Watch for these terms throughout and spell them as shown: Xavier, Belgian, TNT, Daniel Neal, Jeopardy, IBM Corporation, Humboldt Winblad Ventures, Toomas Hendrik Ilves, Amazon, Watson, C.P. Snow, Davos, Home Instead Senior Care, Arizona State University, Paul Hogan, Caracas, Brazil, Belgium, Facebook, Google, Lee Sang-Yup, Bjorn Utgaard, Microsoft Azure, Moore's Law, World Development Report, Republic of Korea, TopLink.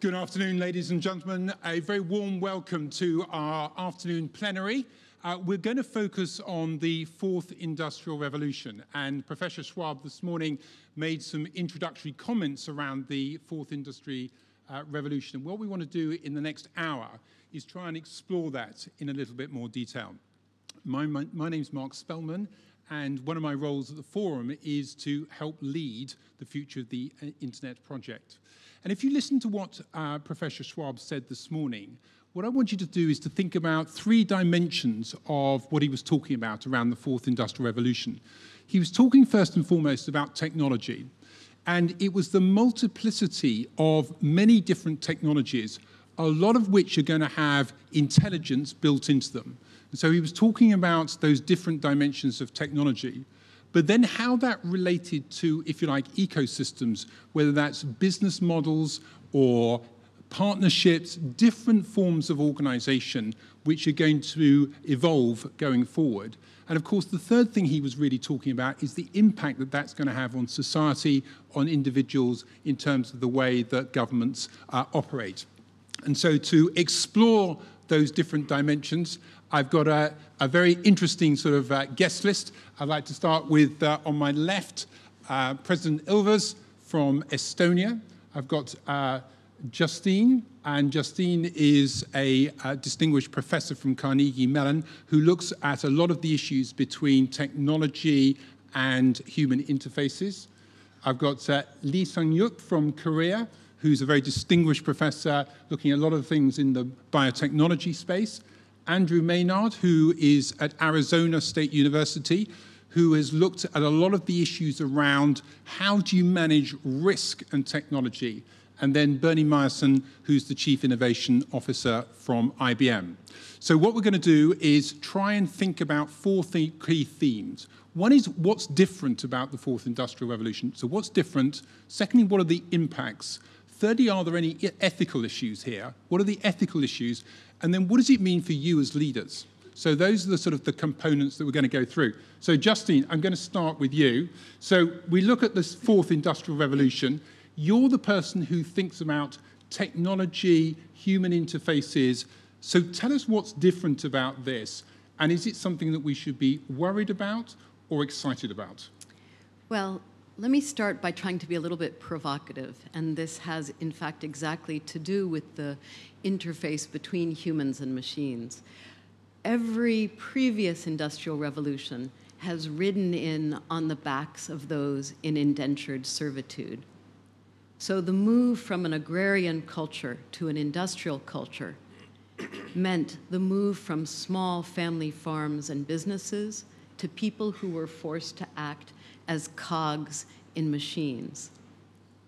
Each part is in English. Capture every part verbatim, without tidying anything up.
Good afternoon, ladies and gentlemen. A very warm welcome to our afternoon plenary. Uh, we're going to focus on the Fourth Industrial Revolution, and Professor Schwab this morning made some introductory comments around the Fourth Industry uh, Revolution. What we want to do in the next hour is try and explore that in a little bit more detail. My, my, my name's Mark Spellman, and one of my roles at the Forum is to help lead the future of the uh, Internet project. And if you listen to what uh, Professor Schwab said this morning, what I want you to do is to think about three dimensions of what he was talking about around the Fourth Industrial Revolution. He was talking first and foremost about technology, and it was the multiplicity of many different technologies, a lot of which are going to have intelligence built into them. And so he was talking about those different dimensions of technology. But then how that related to, if you like, ecosystems, whether that's business models or partnerships, different forms of organization which are going to evolve going forward. And of course, the third thing he was really talking about is the impact that that's going to have on society, on individuals, in terms of the way that governments uh, operate. And so to explore those different dimensions, I've got a, a very interesting sort of uh, guest list. I'd like to start with, uh, on my left, uh, President Ilves from Estonia. I've got uh, Justine, and Justine is a uh, distinguished professor from Carnegie Mellon who looks at a lot of the issues between technology and human interfaces. I've got uh, Lee Sang-Yup from Korea, who's a very distinguished professor looking at a lot of things in the biotechnology space. Andrew Maynard, who is at Arizona State University, who has looked at a lot of the issues around how do you manage risk and technology. And then Bernard Meyerson, who's the Chief Innovation Officer from I B M. So what we're going to do is try and think about four th- key themes. One is, what's different about the Fourth Industrial Revolution? So what's different? Secondly, what are the impacts? Thirdly, are there any ethical issues here? What are the ethical issues? And then what does it mean for you as leaders? So those are the sort of the components that we're going to go through. So Justine, I'm going to start with you. So we look at this Fourth Industrial Revolution. You're the person who thinks about technology, human interfaces. So tell us what's different about this. And is it something that we should be worried about or excited about? Well, let me start by trying to be a little bit provocative, and this has, in fact, exactly to do with the interface between humans and machines. Every previous industrial revolution has ridden in on the backs of those in indentured servitude. So the move from an agrarian culture to an industrial culture meant the move from small family farms and businesses to people who were forced to act as cogs in machines.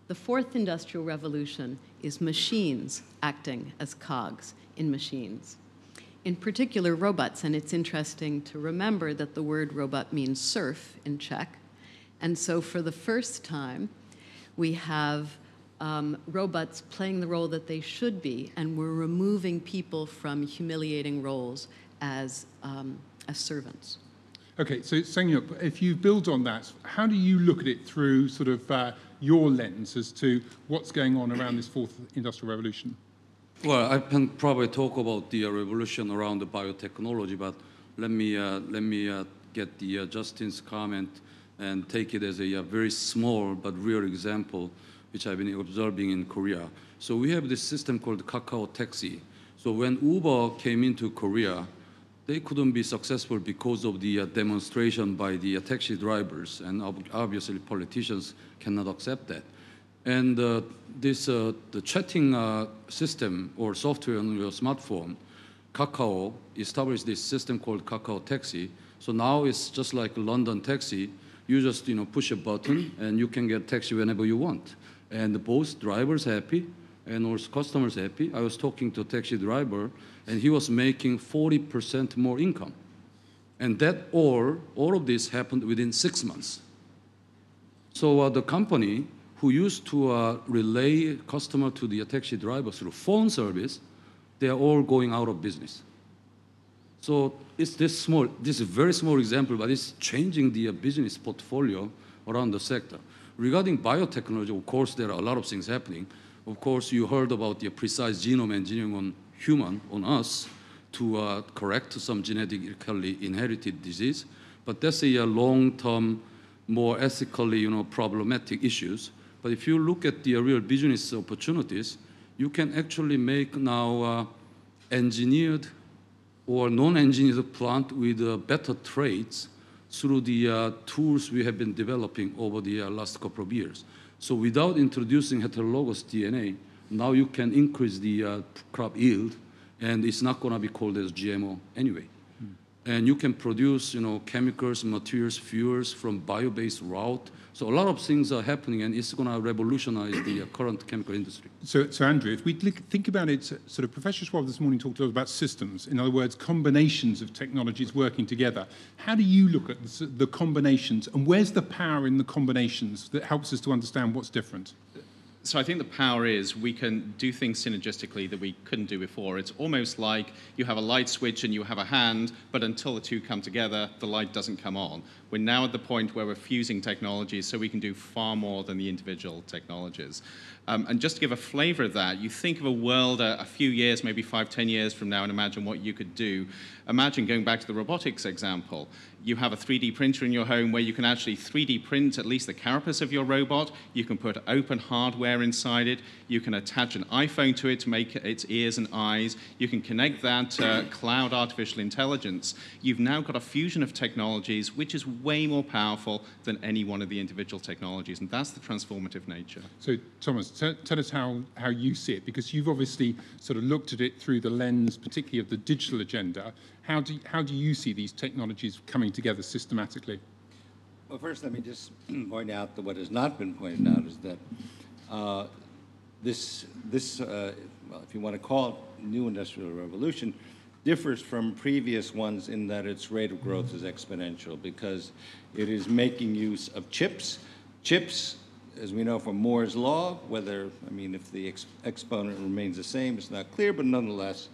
The Fourth Industrial Revolution is machines acting as cogs in machines, in particular robots. And it's interesting to remember that the word robot means serf in Czech. And so for the first time, we have um, robots playing the role that they should be, and we're removing people from humiliating roles as, um, as servants. Okay, so Sang-Yup, if you build on that, how do you look at it through sort of uh, your lens as to what's going on around this Fourth Industrial Revolution? Well, I can probably talk about the uh, revolution around the biotechnology, but let me uh, let me uh, get the uh, Justine's comment and take it as a, a very small but real example, which I've been observing in Korea. So we have this system called Kakao Taxi. So when Uber came into Korea, they couldn't be successful because of the uh, demonstration by the uh, taxi drivers, and ob obviously politicians cannot accept that. And uh, this uh, the chatting uh, system or software on your smartphone, Kakao established this system called Kakao Taxi. So now it's just like London taxi. You just you know push a button and you can get taxi whenever you want. And both drivers happy, and also customers happy. I was talking to a taxi driver, and he was making forty percent more income. And that all, all of this happened within six months. So uh, the company who used to uh, relay customer to the taxi driver through phone service, they are all going out of business. So it's this small, this is a very small example, but it's changing the uh, business portfolio around the sector. Regarding biotechnology, of course, there are a lot of things happening. Of course, you heard about the precise genome engineering on human, on us, to uh, correct some genetically inherited disease. But that's a long-term, more ethically, you know, problematic issues. But if you look at the real business opportunities, you can actually make now uh, engineered or non-engineered plant with uh, better traits through the uh, tools we have been developing over the uh, last couple of years. So without introducing heterologous D N A, now you can increase the uh, crop yield, and it's not going to be called as G M O anyway. Mm. And you can produce, you know, chemicals, materials, fuels from bio-based route. So a lot of things are happening, and it's going to revolutionize the uh, current chemical industry. So, so Andrew, if we think about it, sort of Professor Schwab this morning talked a lot about systems. In other words, combinations of technologies working together. How do you look at the, the combinations, and where's the power in the combinations that helps us to understand what's different? So I think the power is we can do things synergistically that we couldn't do before. It's almost like you have a light switch and you have a hand, but until the two come together, the light doesn't come on. We're now at the point where we're fusing technologies so we can do far more than the individual technologies. Um, and just to give a flavor of that, you think of a world a, a few years, maybe five, ten years from now, and imagine what you could do. Imagine going back to the robotics example. You have a three D printer in your home where you can actually three D print at least the carapace of your robot. You can put open hardware inside it. You can attach an iPhone to it to make its ears and eyes. You can connect that to cloud artificial intelligence. You've now got a fusion of technologies which is way more powerful than any one of the individual technologies, and that's the transformative nature. So, Toomas, t tell us how, how you see it, because you've obviously sort of looked at it through the lens, particularly of the digital agenda. How do, how do you see these technologies coming together systematically? Well, first, let me just point out that what has not been pointed out is that uh, this, this uh, well, if you want to call it new industrial revolution, differs from previous ones in that its rate of growth is exponential because it is making use of chips. Chips, as we know from Moore's Law, whether, I mean, if the ex exponent remains the same, it's not clear, but nonetheless,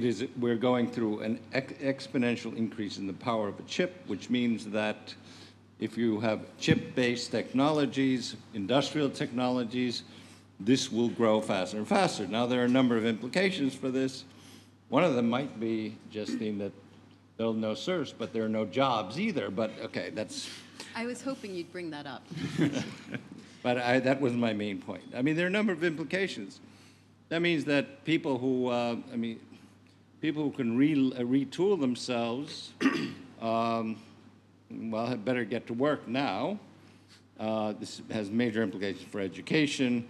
It is, we're going through an ex exponential increase in the power of a chip, which means that if you have chip-based technologies, industrial technologies, this will grow faster and faster. Now, there are a number of implications for this. One of them might be, Justine, that there are no serfs, but there are no jobs either. But okay, that's... I was hoping you'd bring that up. But I, that was my main point. I mean, there are a number of implications. That means that people who, uh, I mean, people who can re retool themselves, um, well, had better get to work now. Uh, this has major implications for education.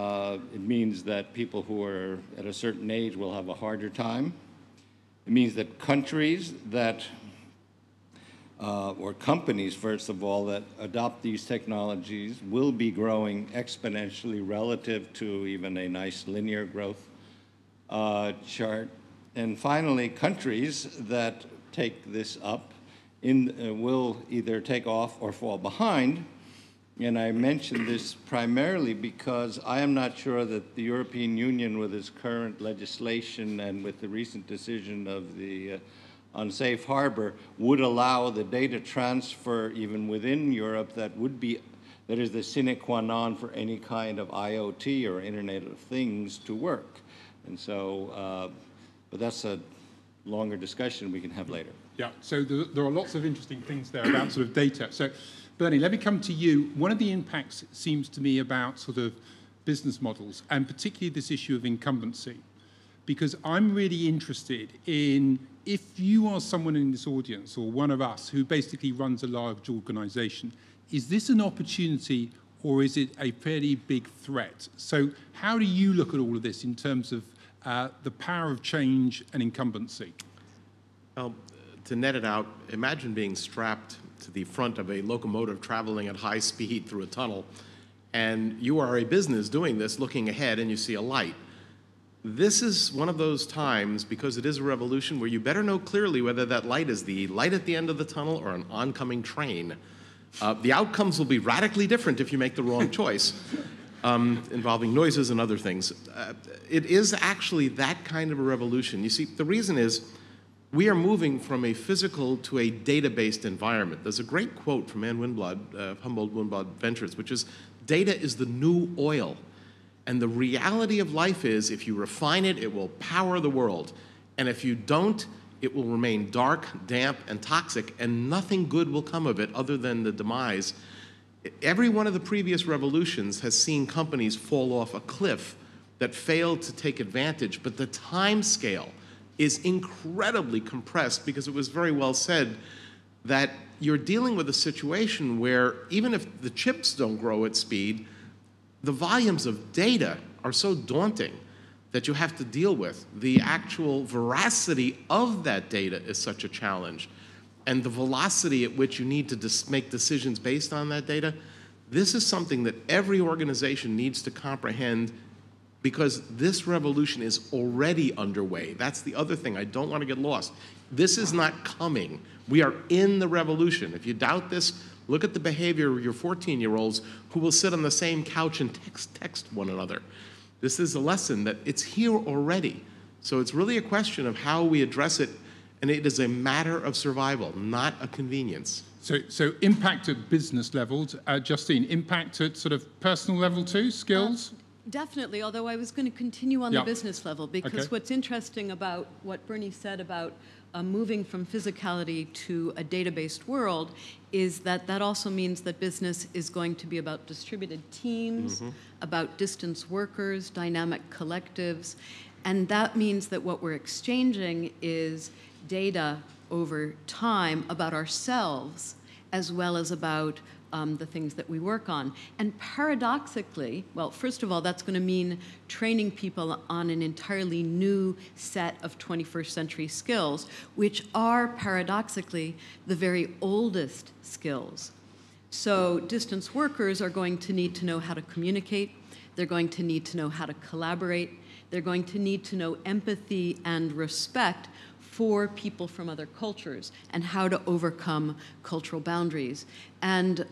Uh, it means that people who are at a certain age will have a harder time. It means that countries that, uh, or companies, first of all, that adopt these technologies will be growing exponentially relative to even a nice linear growth uh, chart. And finally, countries that take this up in, uh, will either take off or fall behind. And I mention this primarily because I am not sure that the European Union, with its current legislation and with the recent decision of the, uh, on safe harbor, would allow the data transfer even within Europe that would be, that is the sine qua non for any kind of I O T or Internet of Things to work. And so, uh, but that's a longer discussion we can have later. Yeah, so th there are lots of interesting things there about sort of data. So, Bernie, let me come to you. One of the impacts seems to me about sort of business models, and particularly this issue of incumbency, because I'm really interested in if you are someone in this audience or one of us who basically runs a large organization, is this an opportunity or is it a fairly big threat? So how do you look at all of this in terms of Uh, the power of change and incumbency? Well, to net it out, imagine being strapped to the front of a locomotive traveling at high speed through a tunnel, and you are a business doing this, looking ahead, and you see a light. This is one of those times, because it is a revolution, where you better know clearly whether that light is the light at the end of the tunnel or an oncoming train. Uh, the outcomes will be radically different if you make the wrong choice. Um, involving noises and other things. Uh, it is actually that kind of a revolution. You see, the reason is we are moving from a physical to a data-based environment. There's a great quote from Ann Winblad, uh, Humboldt Winblad Ventures, which is, data is the new oil. And the reality of life is, if you refine it, it will power the world. And if you don't, it will remain dark, damp, and toxic, and nothing good will come of it other than the demise. Every one of the previous revolutions has seen companies fall off a cliff that failed to take advantage, but the time scale is incredibly compressed, because it was very well said that you're dealing with a situation where even if the chips don't grow at speed, the volumes of data are so daunting that you have to deal with. The actual veracity of that data is such a challenge, and the velocity at which you need to dis- make decisions based on that data. This is something that every organization needs to comprehend, because this revolution is already underway. That's the other thing I don't want to get lost. This is not coming. We are in the revolution. If you doubt this, look at the behavior of your fourteen-year-olds who will sit on the same couch and text, text one another. This is a lesson that it's here already. So it's really a question of how we address it, and it is a matter of survival, not a convenience. So, so impact at business levels, uh, Justine, impact at sort of personal level too, skills? Uh, definitely, although I was going to continue on yep. the business level, because okay. what's interesting about what Bernie said about uh, moving from physicality to a data-based world is that that also means that business is going to be about distributed teams, mm-hmm. about distance workers, dynamic collectives, and that means that what we're exchanging is data over time about ourselves as well as about um, the things that we work on. And paradoxically, well, first of all, that's going to mean training people on an entirely new set of twenty-first century skills, which are paradoxically the very oldest skills. So distance workers are going to need to know how to communicate. They're going to need to know how to collaborate. They're going to need to know empathy and respect for people from other cultures and how to overcome cultural boundaries. And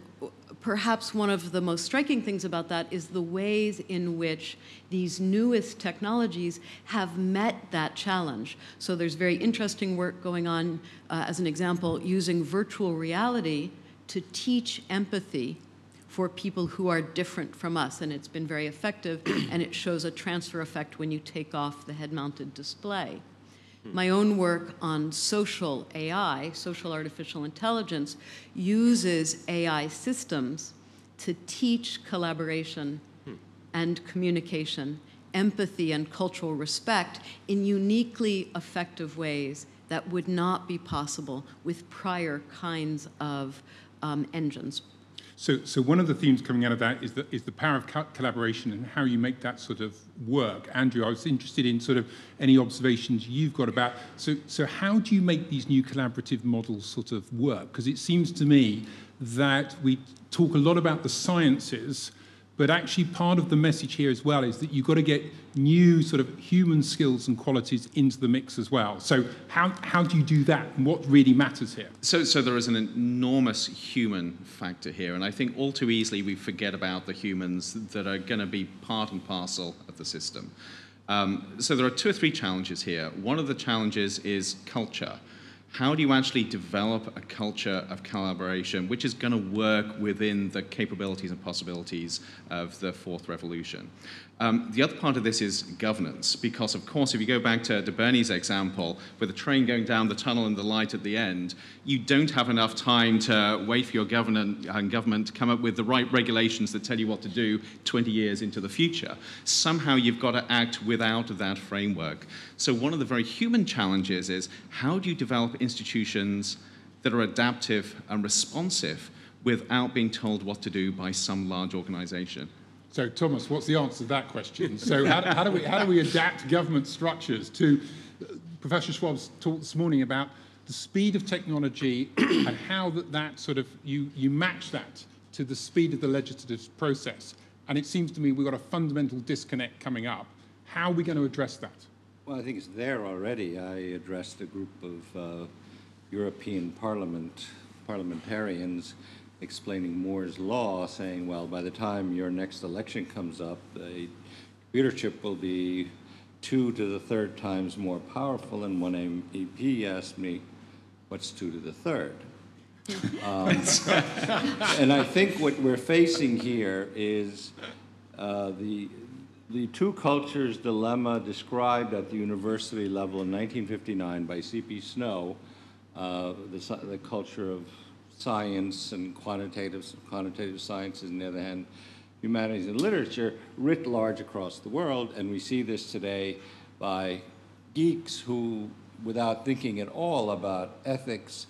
perhaps one of the most striking things about that is the ways in which these newest technologies have met that challenge. So there's very interesting work going on, uh, as an example, using virtual reality to teach empathy for people who are different from us, and it's been very effective, and it shows a transfer effect when you take off the head-mounted display. My own work on social A I, social artificial intelligence, uses A I systems to teach collaboration hmm. and communication, empathy and cultural respect in uniquely effective ways that would not be possible with prior kinds of um, engines. So, so one of the themes coming out of that is the, is the power of co collaboration and how you make that sort of work. Andrew, I was interested in sort of any observations you've got about, so, so how do you make these new collaborative models sort of work? Because it seems to me that we talk a lot about the sciences, but actually part of the message here as well is that you've got to get new sort of human skills and qualities into the mix as well. So how, how do you do that, and what really matters here? So, so there is an enormous human factor here, and I think all too easily we forget about the humans that are going to be part and parcel of the system. Um, so there are two or three challenges here. One of the challenges is culture. How do you actually develop a culture of collaboration which is going to work within the capabilities and possibilities of the Fourth Revolution? Um, the other part of this is governance, because, of course, if you go back to, to Bernie's example, with the train going down the tunnel and the light at the end, you don't have enough time to wait for your government, uh, government to come up with the right regulations that tell you what to do twenty years into the future. Somehow you've got to act without that framework. So one of the very human challenges is, how do you develop institutions that are adaptive and responsive without being told what to do by some large organization? So, Toomas, what's the answer to that question? So how, how, do we, how do we adapt government structures to... Uh, Professor Schwab's talk this morning about the speed of technology and how that, that sort of... You, you match that to the speed of the legislative process. And it seems to me we've got a fundamental disconnect coming up. How are we going to address that? Well, I think it's there already. I addressed a group of uh, European Parliament parliamentarians explaining Moore's Law, saying, well, by the time your next election comes up, a computer chip will be two to the third times more powerful. And one M E P asked me, what's two to the third? um, and I think what we're facing here is uh, the the two cultures dilemma described at the university level in nineteen fifty-nine by C P Snow, uh, the, the culture of science and quantitative, quantitative sciences, on the other hand, humanities and literature, writ large across the world. And we see this today by geeks who, without thinking at all about ethics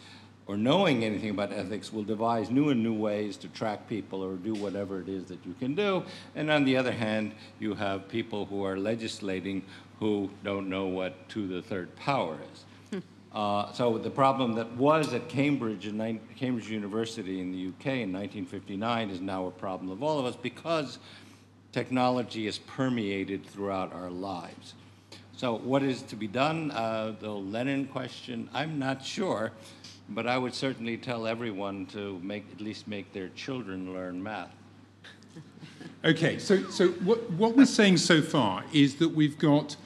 or knowing anything about ethics, will devise new and new ways to track people or do whatever it is that you can do. And on the other hand, you have people who are legislating who don't know what two to the third power is. Hmm. Uh, so the problem that was at Cambridge, and Cambridge University in the U K in nineteen fifty-nine is now a problem of all of us because technology is permeated throughout our lives. So what is to be done? Uh, the Lenin question, I'm not sure. But I would certainly tell everyone to make, at least make their children learn math. Okay, so, so what, what we're saying so far is that we've got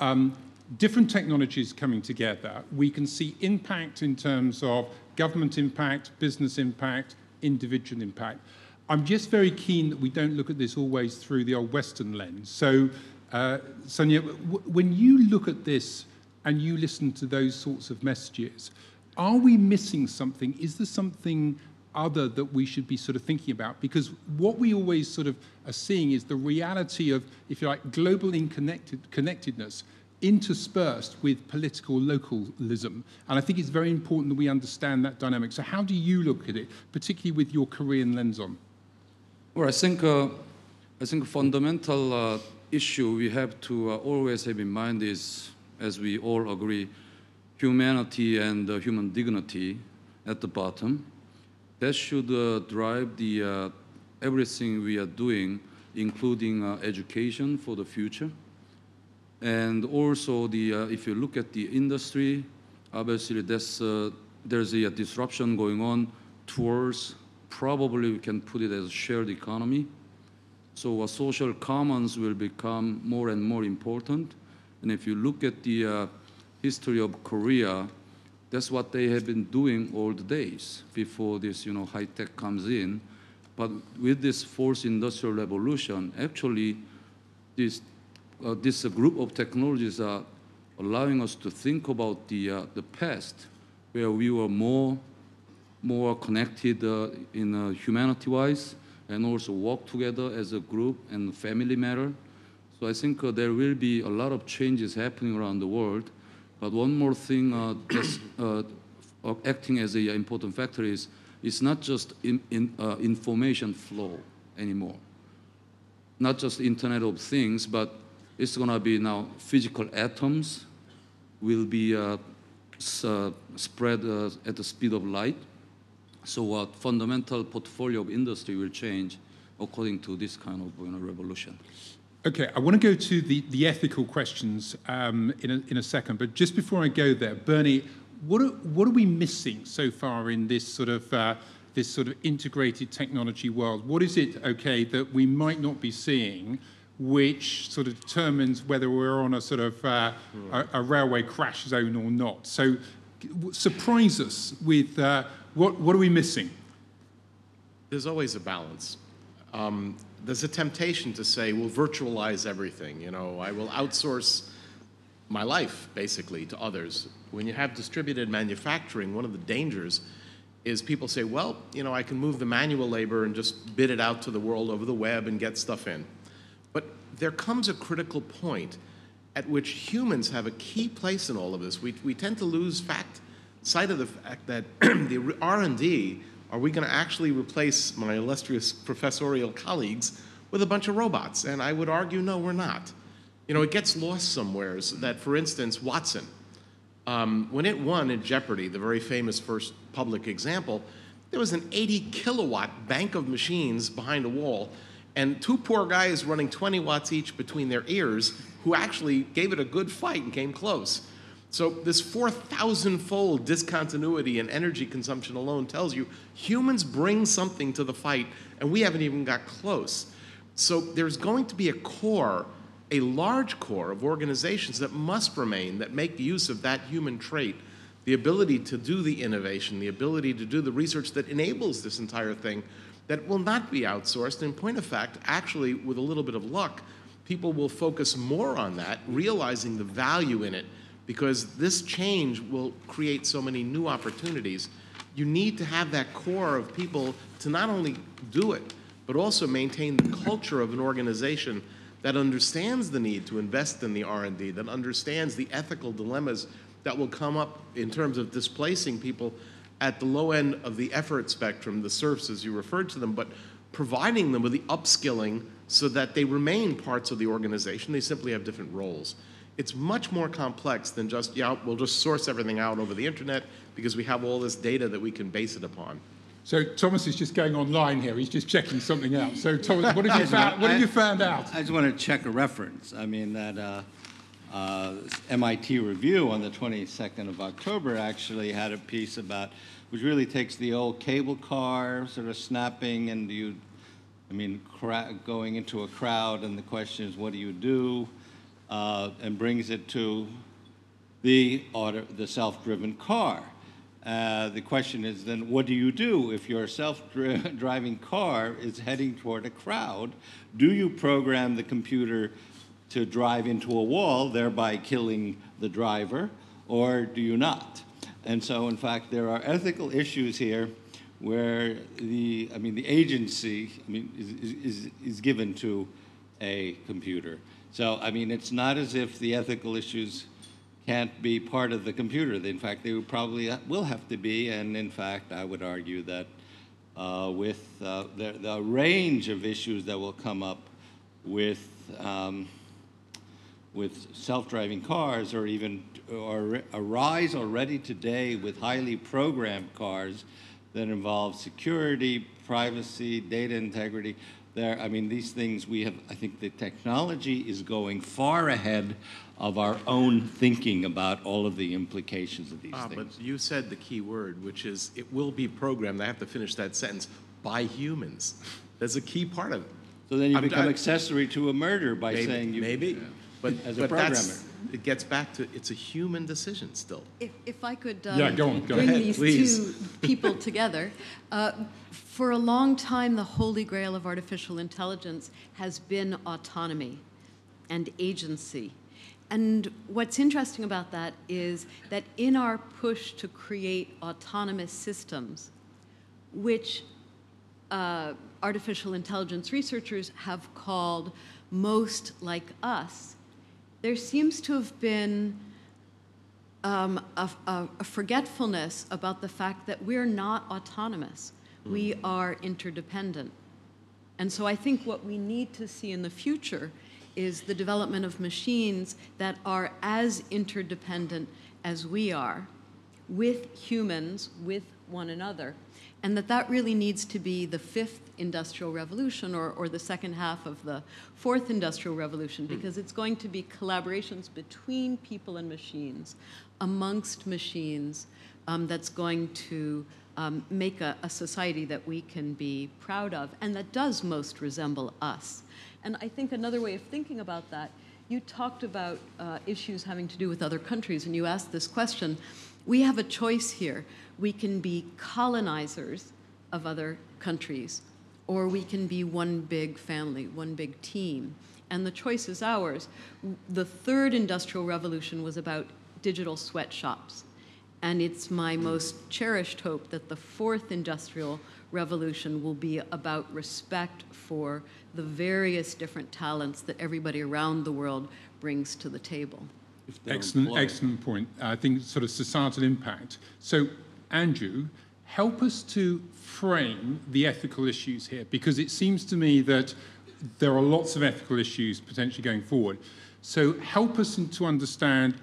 um, different technologies coming together. We can see impact in terms of government impact, business impact, individual impact. I'm just very keen that we don't look at this always through the old Western lens. So, uh, Sonia, w when you look at this and you listen to those sorts of messages, are we missing something? Is there something other that we should be sort of thinking about? Because what we always sort of are seeing is the reality of, if you like, global interconnectedness interspersed with political localism. And I think it's very important that we understand that dynamic. So how do you look at it, particularly with your Korean lens on? Well, I think, uh, I think a fundamental uh, issue we have to uh, always have in mind is, as we all agree, humanity and uh, human dignity at the bottom. That should uh, drive the, uh, everything we are doing, including uh, education for the future. And also, the, uh, if you look at the industry, obviously that's, uh, there's a disruption going on towards, probably we can put it as a shared economy. So uh, social commons will become more and more important. And if you look at the uh, history of Korea, that's what they have been doing all the days before this, you know, high-tech comes in. But with this Fourth Industrial Revolution, actually, this, uh, this group of technologies are allowing us to think about the, uh, the past, where we were more, more connected uh, in uh, humanity-wise, and also work together as a group and family matter. So I think uh, there will be a lot of changes happening around the world. But one more thing uh, that's uh, acting as an important factor is it's not just in, in, uh, information flow anymore. Not just Internet of Things, but it's going to be now physical atoms will be uh, uh, spread uh, at the speed of light. So uh, fundamental portfolio of industry will change according to this kind of, you know, revolution. Okay, I want to go to the, the ethical questions um, in, a, in a second, but just before I go there, Bernie, what are, what are we missing so far in this sort of uh, this sort of integrated technology world? What is it, okay, that we might not be seeing, which sort of determines whether we're on a sort of uh, a, a railway crash zone or not? So, surprise us with uh, what what are we missing? There's always a balance. Um, there's a temptation to say, we'll virtualize everything. You know, I will outsource my life, basically, to others. When you have distributed manufacturing, one of the dangers is people say, well, you know, I can move the manual labor and just bid it out to the world over the web and get stuff in. But there comes a critical point at which humans have a key place in all of this. We, we tend to lose fact, sight of the fact that the R and D, are we going to actually replace my illustrious professorial colleagues with a bunch of robots? And I would argue, no, we're not. You know, it gets lost somewhere that, for instance, Watson, um, when it won at Jeopardy, the very famous first public example, there was an eighty kilowatt bank of machines behind a wall, and two poor guys running twenty watts each between their ears who actually gave it a good fight and came close. So this four thousand fold discontinuity in energy consumption alone tells you humans bring something to the fight, and we haven't even got close. So there's going to be a core, a large core of organizations that must remain, that make use of that human trait, the ability to do the innovation, the ability to do the research that enables this entire thing, that will not be outsourced. And in point of fact, actually, with a little bit of luck, people will focus more on that, realizing the value in it, because this change will create so many new opportunities. You need to have that core of people to not only do it, but also maintain the culture of an organization that understands the need to invest in the R and D, that understands the ethical dilemmas that will come up in terms of displacing people at the low end of the effort spectrum, the serfs as you referred to them, but providing them with the upskilling so that they remain parts of the organization. They simply have different roles. It's much more complex than just, yeah, we'll just source everything out over the internet because we have all this data that we can base it upon. So Thomas is just going online here. He's just checking something out. So Thomas, what have you found, what have you found out? I just want to check a reference. I mean, that uh, uh, M I T Review on the twenty-second of October actually had a piece about, which really takes the old cable car sort of snapping and you, I mean, cra going into a crowd and the question is, what do you do? Uh, and brings it to the, auto, the self-driven car. Uh, the question is then, what do you do if your self-driving car is heading toward a crowd? Do you program the computer to drive into a wall, thereby killing the driver, or do you not? And so, in fact, there are ethical issues here where the, I mean, the agency, I mean, is, is, is given to a computer. So, I mean, it's not as if the ethical issues can't be part of the computer. In fact, they probably will have to be. And in fact, I would argue that uh, with uh, the, the range of issues that will come up with um, with self-driving cars, or even or arise already today with highly programmed cars that involve security, privacy, data integrity. There, I mean, these things we have. I think the technology is going far ahead of our own thinking about all of the implications of these ah, things. But you said the key word, which is it will be programmed. I have to finish that sentence by humans. That's a key part of it. So then you I'm, become I'm, accessory to a murder by maybe, saying you maybe, yeah. but as a but programmer. That's, it gets back to it's a human decision still. If, if I could um, yeah, go on, go bring ahead, these please. two people together. Uh, For a long time, the holy grail of artificial intelligence has been autonomy and agency. And what's interesting about that is that in our push to create autonomous systems, which uh, artificial intelligence researchers have called most like us, there seems to have been um, a, a, a forgetfulness about the fact that we're not autonomous. We are interdependent. And so I think what we need to see in the future is the development of machines that are as interdependent as we are with humans, with one another, and that that really needs to be the fifth industrial revolution or, or the second half of the fourth industrial revolution, because it's going to be collaborations between people and machines, amongst machines, um, that's going to Um, make a, a society that we can be proud of and that does most resemble us. And I think another way of thinking about that, you talked about uh, issues having to do with other countries and you asked this question. We have a choice here. We can be colonizers of other countries or we can be one big family, one big team. And the choice is ours. The third industrial revolution was about digital sweatshops. And it's my most cherished hope that the fourth industrial revolution will be about respect for the various different talents that everybody around the world brings to the table. Excellent, employed. excellent point. I think sort of societal impact. So, Andrew, help us to frame the ethical issues here, because it seems to me that there are lots of ethical issues potentially going forward. So help us to understand,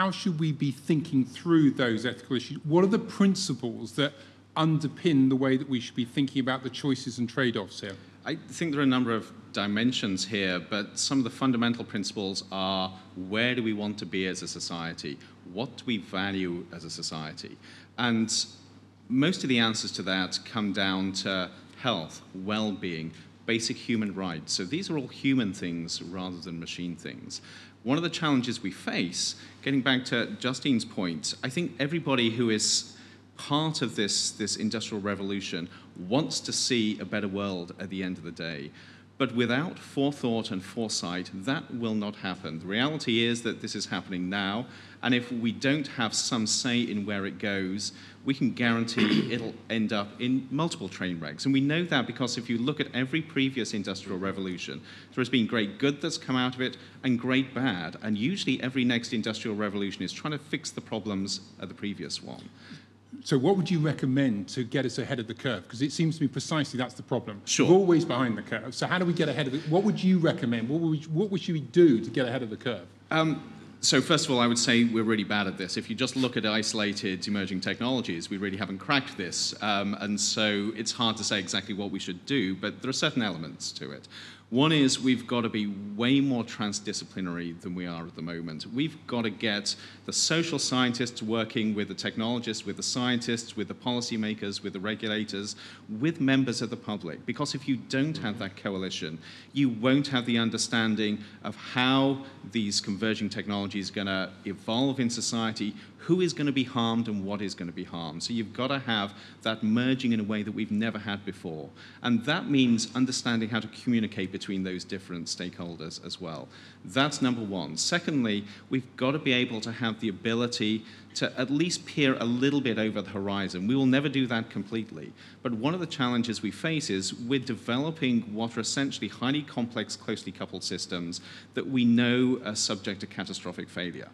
how should we be thinking through those ethical issues? What are the principles that underpin the way that we should be thinking about the choices and trade-offs here? I think there are a number of dimensions here, but some of the fundamental principles are, where do we want to be as a society? What do we value as a society? And most of the answers to that come down to health, well-being, basic human rights. So these are all human things rather than machine things. One of the challenges we face, getting back to Justine's point, I think everybody who is part of this, this industrial revolution wants to see a better world at the end of the day. But without forethought and foresight, that will not happen. The reality is that this is happening now, and if we don't have some say in where it goes, we can guarantee it'll end up in multiple train wrecks. And we know that because if you look at every previous industrial revolution, there has been great good that's come out of it and great bad. And usually every next industrial revolution is trying to fix the problems of the previous one. So what would you recommend to get us ahead of the curve? Because it seems to me precisely that's the problem. Sure. We're always behind the curve. So how do we get ahead of it? What would you recommend? What would we, what should we do to get ahead of the curve? Um, So first of all, I would say we're really bad at this. If you just look at isolated emerging technologies, we really haven't cracked this. Um, and so it's hard to say exactly what we should do, but there are certain elements to it. One is we've got to be way more transdisciplinary than we are at the moment. We've got to get the social scientists working with the technologists, with the scientists, with the policymakers, with the regulators, with members of the public. Because if you don't have that coalition, you won't have the understanding of how these converging technologies is going to evolve in society, who is going to be harmed and what is going to be harmed. So you've got to have that merging in a way that we've never had before. And that means understanding how to communicate between those different stakeholders as well. That's number one. Secondly, we've got to be able to have the ability to at least peer a little bit over the horizon. We will never do that completely. But one of the challenges we face is we're developing what are essentially highly complex, closely coupled systems that we know are subject to catastrophic failure.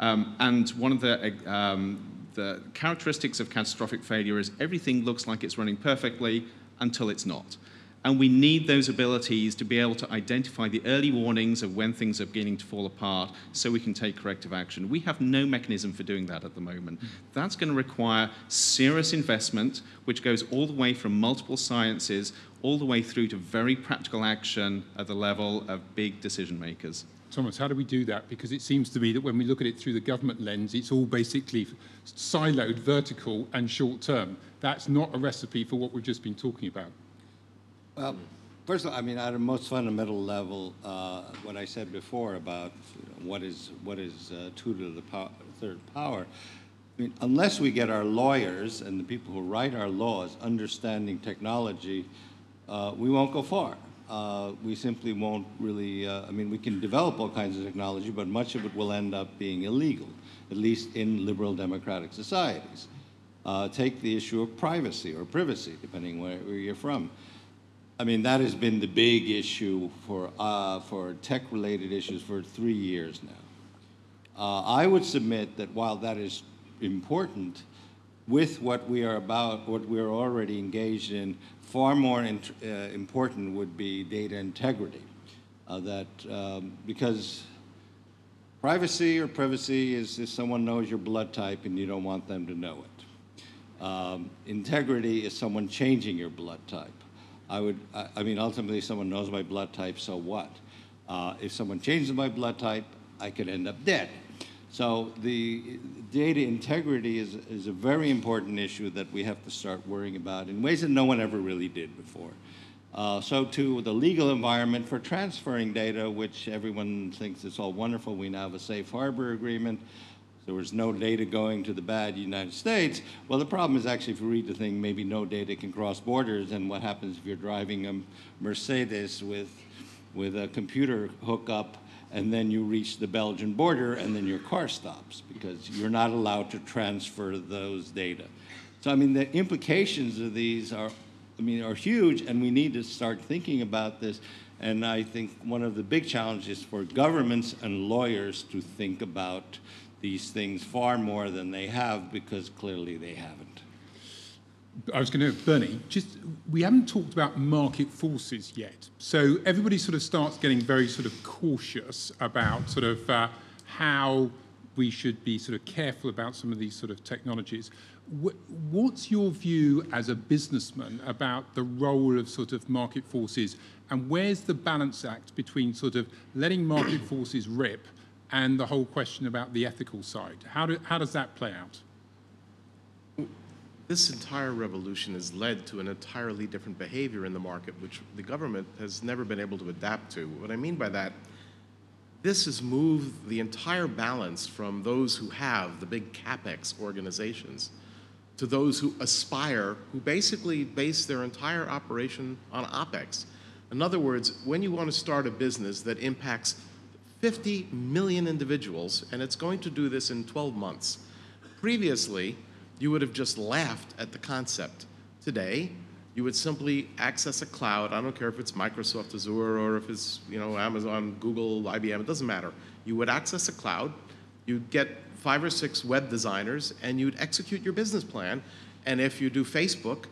Um, and one of the, um, the characteristics of catastrophic failure is everything looks like it's running perfectly until it's not. And we need those abilities to be able to identify the early warnings of when things are beginning to fall apart so we can take corrective action. We have no mechanism for doing that at the moment. That's going to require serious investment, which goes all the way from multiple sciences, all the way through to very practical action at the level of big decision makers. Toomas, how do we do that? Because it seems to me that when we look at it through the government lens, it's all basically siloed, vertical, and short-term. That's not a recipe for what we've just been talking about. Well, first of all, I mean, at a most fundamental level, uh, what I said before about you know, what is what is uh, two to the power, third power, I mean, unless we get our lawyers and the people who write our laws understanding technology, uh, we won't go far. Uh, we simply won't really, uh, I mean, we can develop all kinds of technology, but much of it will end up being illegal, at least in liberal democratic societies. Uh, take the issue of privacy or privacy, depending where, where you're from. I mean, that has been the big issue for, uh, for tech-related issues for three years now. Uh, I would submit that while that is important, with what we are about, what we are already engaged in, far more in, uh, important would be data integrity. Uh, that um, because privacy or privacy is if someone knows your blood type and you don't want them to know it. Um, integrity is someone changing your blood type. I would, I, I mean, ultimately, someone knows my blood type, so what? Uh, if someone changes my blood type, I could end up dead. So the data integrity is, is a very important issue that we have to start worrying about in ways that no one ever really did before. Uh, so too, the legal environment for transferring data, which everyone thinks it's all wonderful. We now have a safe harbor agreement. There was no data going to the bad United States. Well, the problem is actually, if you read the thing, maybe no data can cross borders. And what happens if you're driving a Mercedes with, with a computer hookup, and then you reach the Belgian border, and then your car stops because you're not allowed to transfer those data. So I mean, the implications of these are, I mean, are huge, and we need to start thinking about this. And I think one of the big challenges for governments and lawyers to think about these things far more than they have, because clearly they haven't. I was going to, Bernie, just, we haven't talked about market forces yet. So everybody sort of starts getting very sort of cautious about sort of uh, how we should be sort of careful about some of these sort of technologies. Wh what's your view as a businessman about the role of sort of market forces, and where's the balance act between sort of letting market forces rip and the whole question about the ethical side? How, do, how does that play out? This entire revolution has led to an entirely different behavior in the market, which the government has never been able to adapt to. What I mean by that, this has moved the entire balance from those who have the big CapEx organizations to those who aspire, who basically base their entire operation on OpEx. In other words, when you want to start a business that impacts fifty million individuals, and it's going to do this in twelve months, previously, you would have just laughed at the concept. Today, you would simply access a cloud. I don't care if it's Microsoft Azure or if it's you know, Amazon, Google, I B M, it doesn't matter. You would access a cloud, you'd get five or six web designers, and you'd execute your business plan. And if you do Facebook,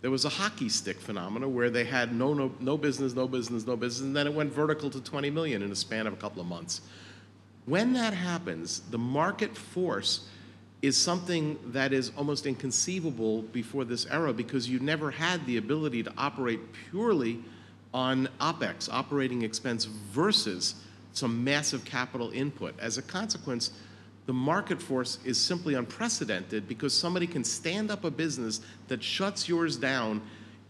there was a hockey stick phenomena where they had no, no, no business, no business, no business, and then it went vertical to twenty million in a span of a couple of months. When that happens, the market force is something that is almost inconceivable before this era because you never had the ability to operate purely on OpEx, operating expense, versus some massive capital input. As a consequence, the market force is simply unprecedented because somebody can stand up a business that shuts yours down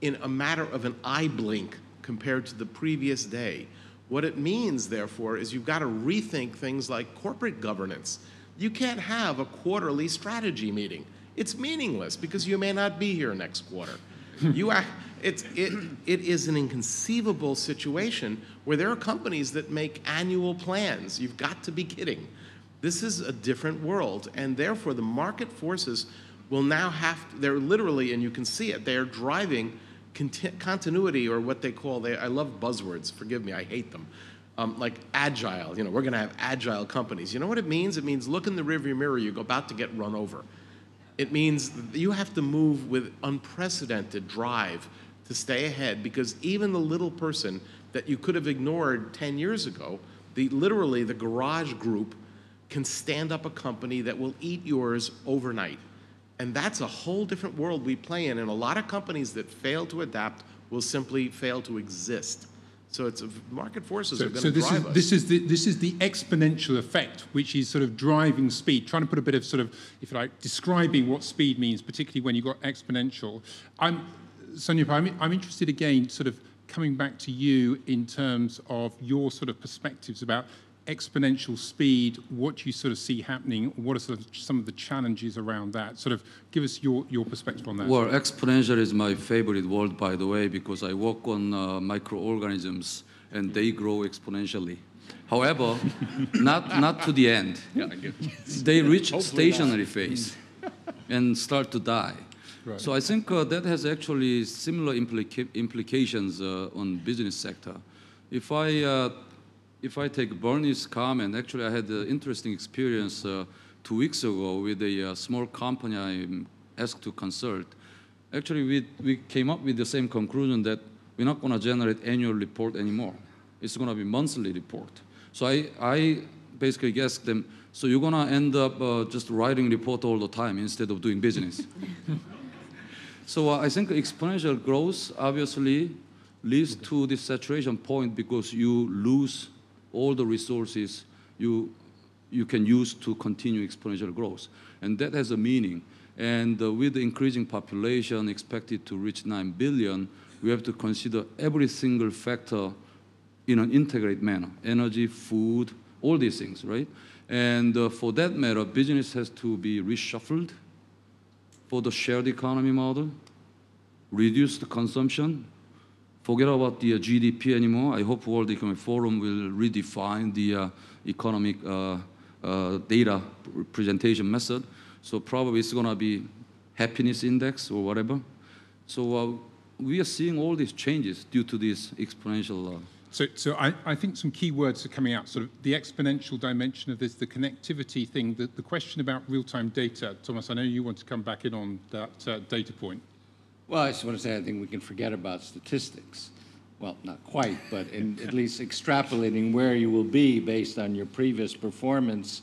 in a matter of an eye blink compared to the previous day. What it means, therefore, is you've got to rethink things like corporate governance. You can't have a quarterly strategy meeting. It's meaningless because you may not be here next quarter. You act, it's, it, it is an inconceivable situation where there are companies that make annual plans. You've got to be kidding. This is a different world, and therefore the market forces will now have to, they're literally, and you can see it, they are driving conti continuity or what they call, they, I love buzzwords, forgive me, I hate them, um, like agile, you know, we're gonna have agile companies. You know what it means? It means look in the rearview mirror, you're about to get run over. It means you have to move with unprecedented drive to stay ahead because even the little person that you could have ignored ten years ago, the, literally the garage group can stand up a company that will eat yours overnight. And that's a whole different world we play in, and a lot of companies that fail to adapt will simply fail to exist. So it's market forces so, are going so to drive is, us. This is, the, this is the exponential effect, which is sort of driving speed, trying to put a bit of sort of, if you like, describing what speed means, particularly when you've got exponential. I'm, Sonia, I'm, I'm interested again, sort of coming back to you in terms of your sort of perspectives about exponential speed, what you sort of see happening, what are sort of some of the challenges around that? Sort of give us your, your perspective on that. Well, exponential is my favorite word, by the way, because I work on uh, microorganisms and they grow exponentially. However, not, not to the end. Yeah, they reach Hopefully stationary not. phase and start to die. Right. So I think uh, that has actually similar implica implications uh, on business sector. If I uh, If I take Bernie's comment, actually I had an interesting experience uh, two weeks ago with a uh, small company I'm asked to consult. Actually, we, we came up with the same conclusion that we're not going to generate annual report anymore. It's going to be monthly report. So I, I basically asked them, so you're going to end up uh, just writing report all the time instead of doing business. So uh, I think exponential growth obviously leads to this saturation point because you lose all the resources you, you can use to continue exponential growth. And that has a meaning. And uh, with the increasing population expected to reach nine billion, we have to consider every single factor in an integrated manner. Energy, food, all these things, right? And uh, for that matter, business has to be reshuffled for the shared economy model, reduce the consumption, forget about the uh, G D P anymore. I hope World Economic Forum will redefine the uh, economic uh, uh, data presentation method. So probably it's going to be happiness index or whatever. So uh, we are seeing all these changes due to this exponential. Uh, so so I, I think some key words are coming out, sort of the exponential dimension of this, the connectivity thing, the, the question about real-time data. Toomas, I know you want to come back in on that uh, data point. Well, I just want to say I think we can forget about statistics. Well, not quite, but in, at least extrapolating where you will be based on your previous performance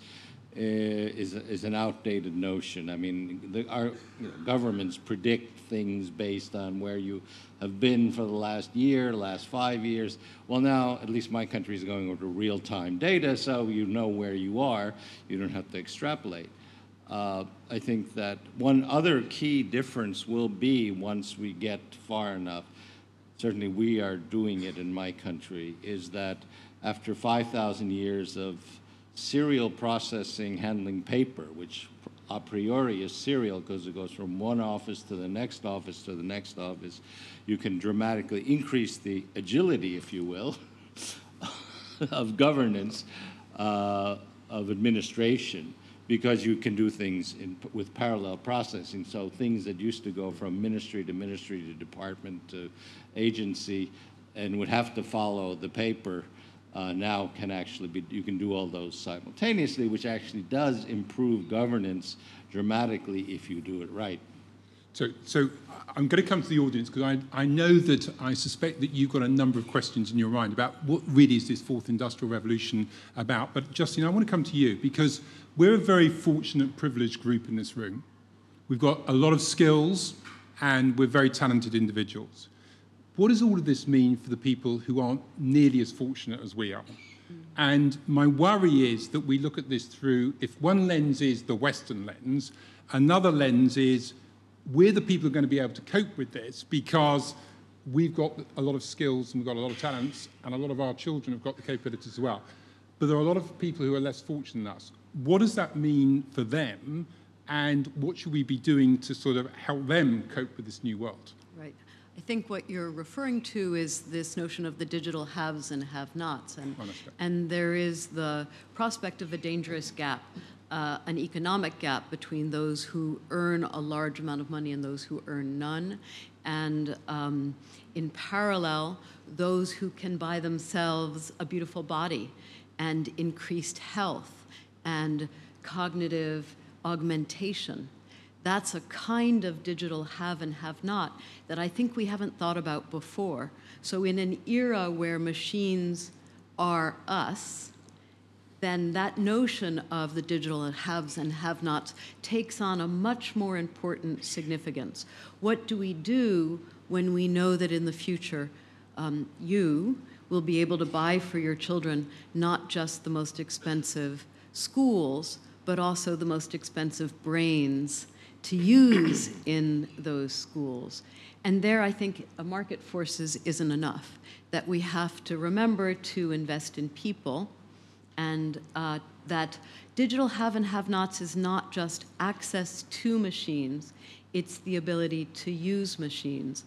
uh, is, is an outdated notion. I mean, the, our you know, governments predict things based on where you have been for the last year, last five years. Well, now, at least my country is going over to real-time data, so you know where you are. You don't have to extrapolate. Uh, I think that one other key difference will be once we get far enough, certainly we are doing it in my country, is that after five thousand years of serial processing handling paper, which a priori is serial because it goes from one office to the next office to the next office. You can dramatically increase the agility, if you will, of governance, uh, of administration, because you can do things in, with parallel processing. So things that used to go from ministry to ministry to department to agency and would have to follow the paper uh, now can actually be, you can do all those simultaneously, which actually does improve governance dramatically if you do it right. So, so I'm going to come to the audience because I, I know that I suspect that you've got a number of questions in your mind about what really is this Fourth Industrial Revolution about. But Justine, I want to come to you because we're a very fortunate, privileged group in this room. We've got a lot of skills and we're very talented individuals. What does all of this mean for the people who aren't nearly as fortunate as we are? And my worry is that we look at this through, if one lens is the Western lens, another lens is we're the people who are going to be able to cope with this because we've got a lot of skills and we've got a lot of talents and a lot of our children have got the capabilities as well. But there are a lot of people who are less fortunate than us. What does that mean for them and what should we be doing to sort of help them cope with this new world? Right. I think what you're referring to is this notion of the digital haves and have-nots. And, and there is the prospect of a dangerous gap. Uh, an economic gap between those who earn a large amount of money and those who earn none, and um, in parallel, those who can buy themselves a beautiful body and increased health and cognitive augmentation. That's a kind of digital have and have not that I think we haven't thought about before. So in an era where machines are us, then that notion of the digital haves and have-nots takes on a much more important significance. What do we do when we know that in the future um, you will be able to buy for your children not just the most expensive schools, but also the most expensive brains to use in those schools? And there, I think a market forces isn't enough, that we have to remember to invest in people. And uh, that digital have and have-nots is not just access to machines, it's the ability to use machines.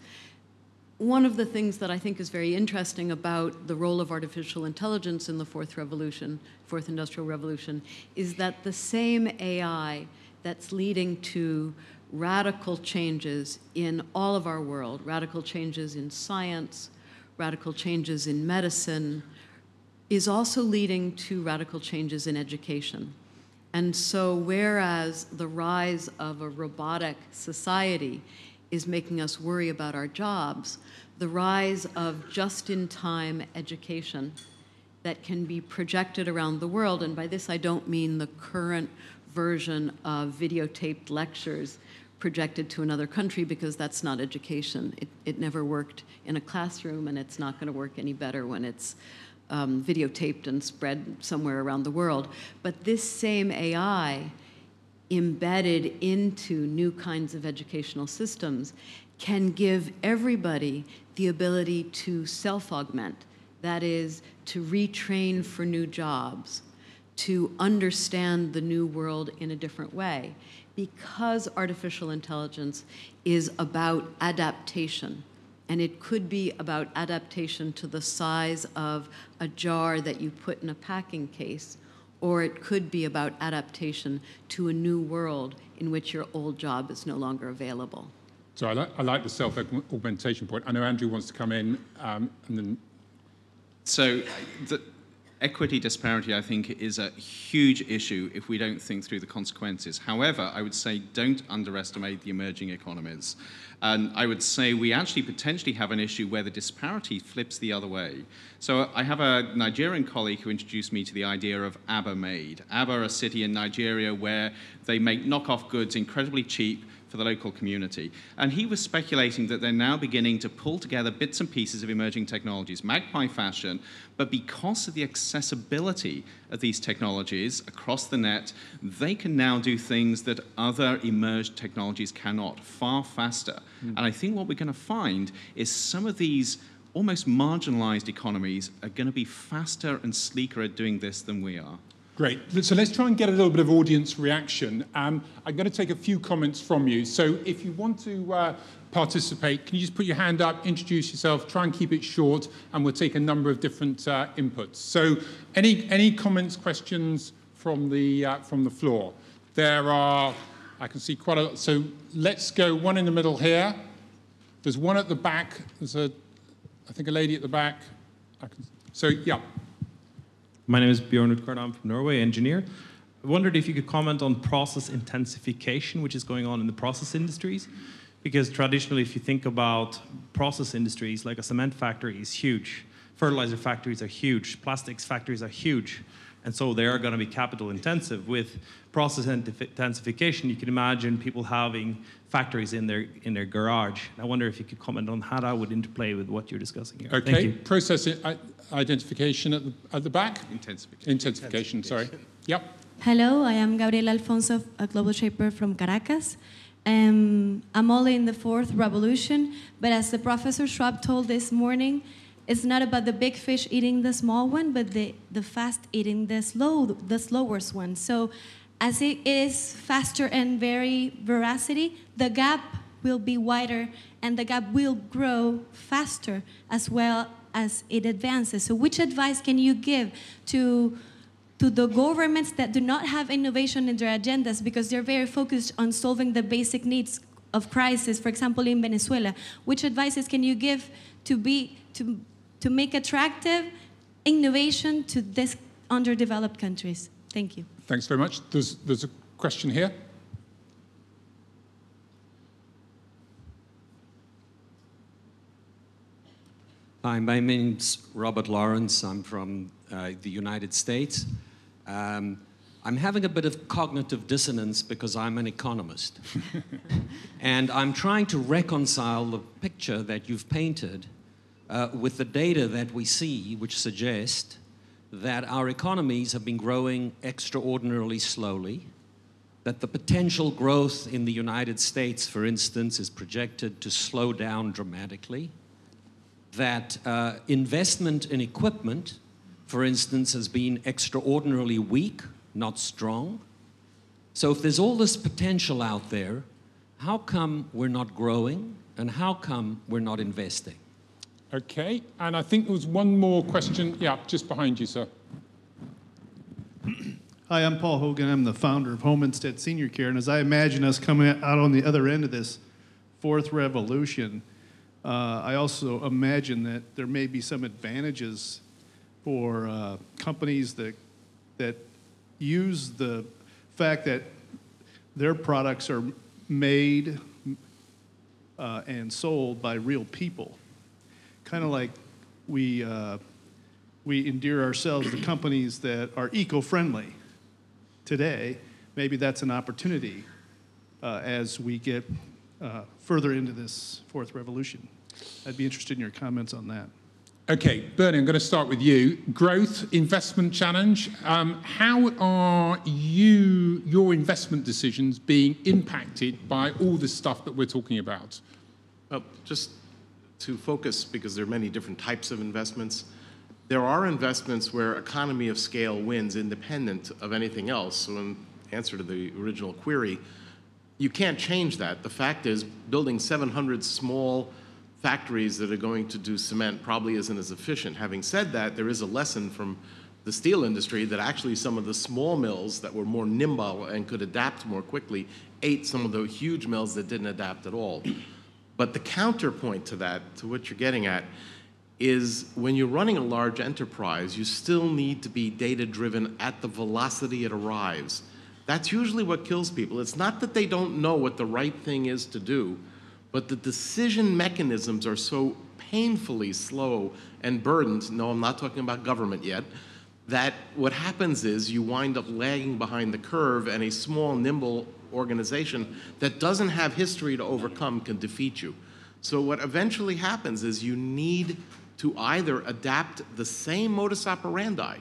One of the things that I think is very interesting about the role of artificial intelligence in the Fourth Revolution, Fourth Industrial Revolution, is that the same A I that's leading to radical changes in all of our world, radical changes in science, radical changes in medicine, is also leading to radical changes in education. And so whereas the rise of a robotic society is making us worry about our jobs, the rise of just-in-time education that can be projected around the world, and by this I don't mean the current version of videotaped lectures projected to another country, because that's not education. It, it never worked in a classroom, and it's not going to work any better when it's Um, videotaped and spread somewhere around the world. But this same A I embedded into new kinds of educational systems can give everybody the ability to self-augment, that is, to retrain for new jobs, to understand the new world in a different way, because artificial intelligence is about adaptation. And it could be about adaptation to the size of a jar that you put in a packing case, or it could be about adaptation to a new world in which your old job is no longer available. So I like, I like the self-augmentation point. I know Andrew wants to come in. Um, and then... So the equity disparity, I think, is a huge issue if we don't think through the consequences. However, I would say don't underestimate the emerging economies. And I would say we actually potentially have an issue where the disparity flips the other way. So I have a Nigerian colleague who introduced me to the idea of Aba made. Aba, a city in Nigeria where they make knockoff goods incredibly cheap for the local community. And he was speculating that they're now beginning to pull together bits and pieces of emerging technologies, magpie fashion, but because of the accessibility of these technologies across the net, they can now do things that other emerged technologies cannot, far faster. Mm. And I think what we're going to find is some of these almost marginalized economies are going to be faster and sleeker at doing this than we are. Great. So let's try and get a little bit of audience reaction. Um, I'm going to take a few comments from you. So if you want to uh, participate, can you just put your hand up, introduce yourself, try and keep it short, and we'll take a number of different uh, inputs. So any any comments, questions from the uh, from the floor? There are, I can see quite a lot. So let's go one in the middle here. There's one at the back. There's a, I think a lady at the back. I can, so yeah. My name is Bjorn Utgaard. I'm from Norway, engineer. I wondered if you could comment on process intensification, which is going on in the process industries. Because traditionally, if you think about process industries, like a cement factory is huge. Fertilizer factories are huge. Plastics factories are huge. And so they are going to be capital intensive. With process intensification, you can imagine people having factories in their in their garage. And I wonder if you could comment on how that would interplay with what you're discussing here. Okay, Thank you. Process identification at the, at the back. Intensification. Intensification. Intensification, sorry. Yep. Hello, I am Gabriela Alfonso, a global shaper from Caracas. Um, I'm only in the fourth revolution, but as the Professor Schwab told this morning, it's not about the big fish eating the small one, but the, the fast eating the slow, the slowest one. So as it is faster and very veracity, the gap will be wider and the gap will grow faster as well as it advances. So which advice can you give to, to the governments that do not have innovation in their agendas because they're very focused on solving the basic needs of crisis, for example, in Venezuela? Which advices can you give to be, to to make attractive innovation to these underdeveloped countries? Thank you. Thanks very much. There's, there's a question here. Hi, my name's Robert Lawrence. I'm from uh, the United States. Um, I'm having a bit of cognitive dissonance because I'm an economist. And I'm trying to reconcile the picture that you've painted Uh, with the data that we see, which suggests that our economies have been growing extraordinarily slowly, that the potential growth in the United States, for instance, is projected to slow down dramatically, that uh, investment in equipment, for instance, has been extraordinarily weak, not strong. So if there's all this potential out there, how come we're not growing and how come we're not investing? Okay, and I think there was one more question. Yeah, just behind you, sir. Hi, I'm Paul Hogan. I'm the founder of Home Instead Senior Care. And as I imagine us coming out on the other end of this fourth revolution, uh, I also imagine that there may be some advantages for uh, companies that, that use the fact that their products are made uh, and sold by real people. Kind of like we, uh, we endear ourselves to companies that are eco-friendly today. Maybe that's an opportunity uh, as we get uh, further into this fourth revolution. I'd be interested in your comments on that. Okay, Bernie, I'm going to start with you. Growth, investment challenge. Um, how are you, your investment decisions being impacted by all the stuff that we're talking about? Oh, just to focus, because there are many different types of investments. There are investments where economy of scale wins independent of anything else. So in answer to the original query, you can't change that. The fact is, building seven hundred small factories that are going to do cement probably isn't as efficient. Having said that, there is a lesson from the steel industry that actually some of the small mills that were more nimble and could adapt more quickly ate some of the huge mills that didn't adapt at all. But the counterpoint to that, to what you're getting at, is when you're running a large enterprise, you still need to be data-driven at the velocity it arrives. That's usually what kills people. It's not that they don't know what the right thing is to do, but the decision mechanisms are so painfully slow and burdened, no, I'm not talking about government yet, that what happens is you wind up lagging behind the curve, and a small, nimble organization that doesn't have history to overcome can defeat you. So what eventually happens is you need to either adapt the same modus operandi,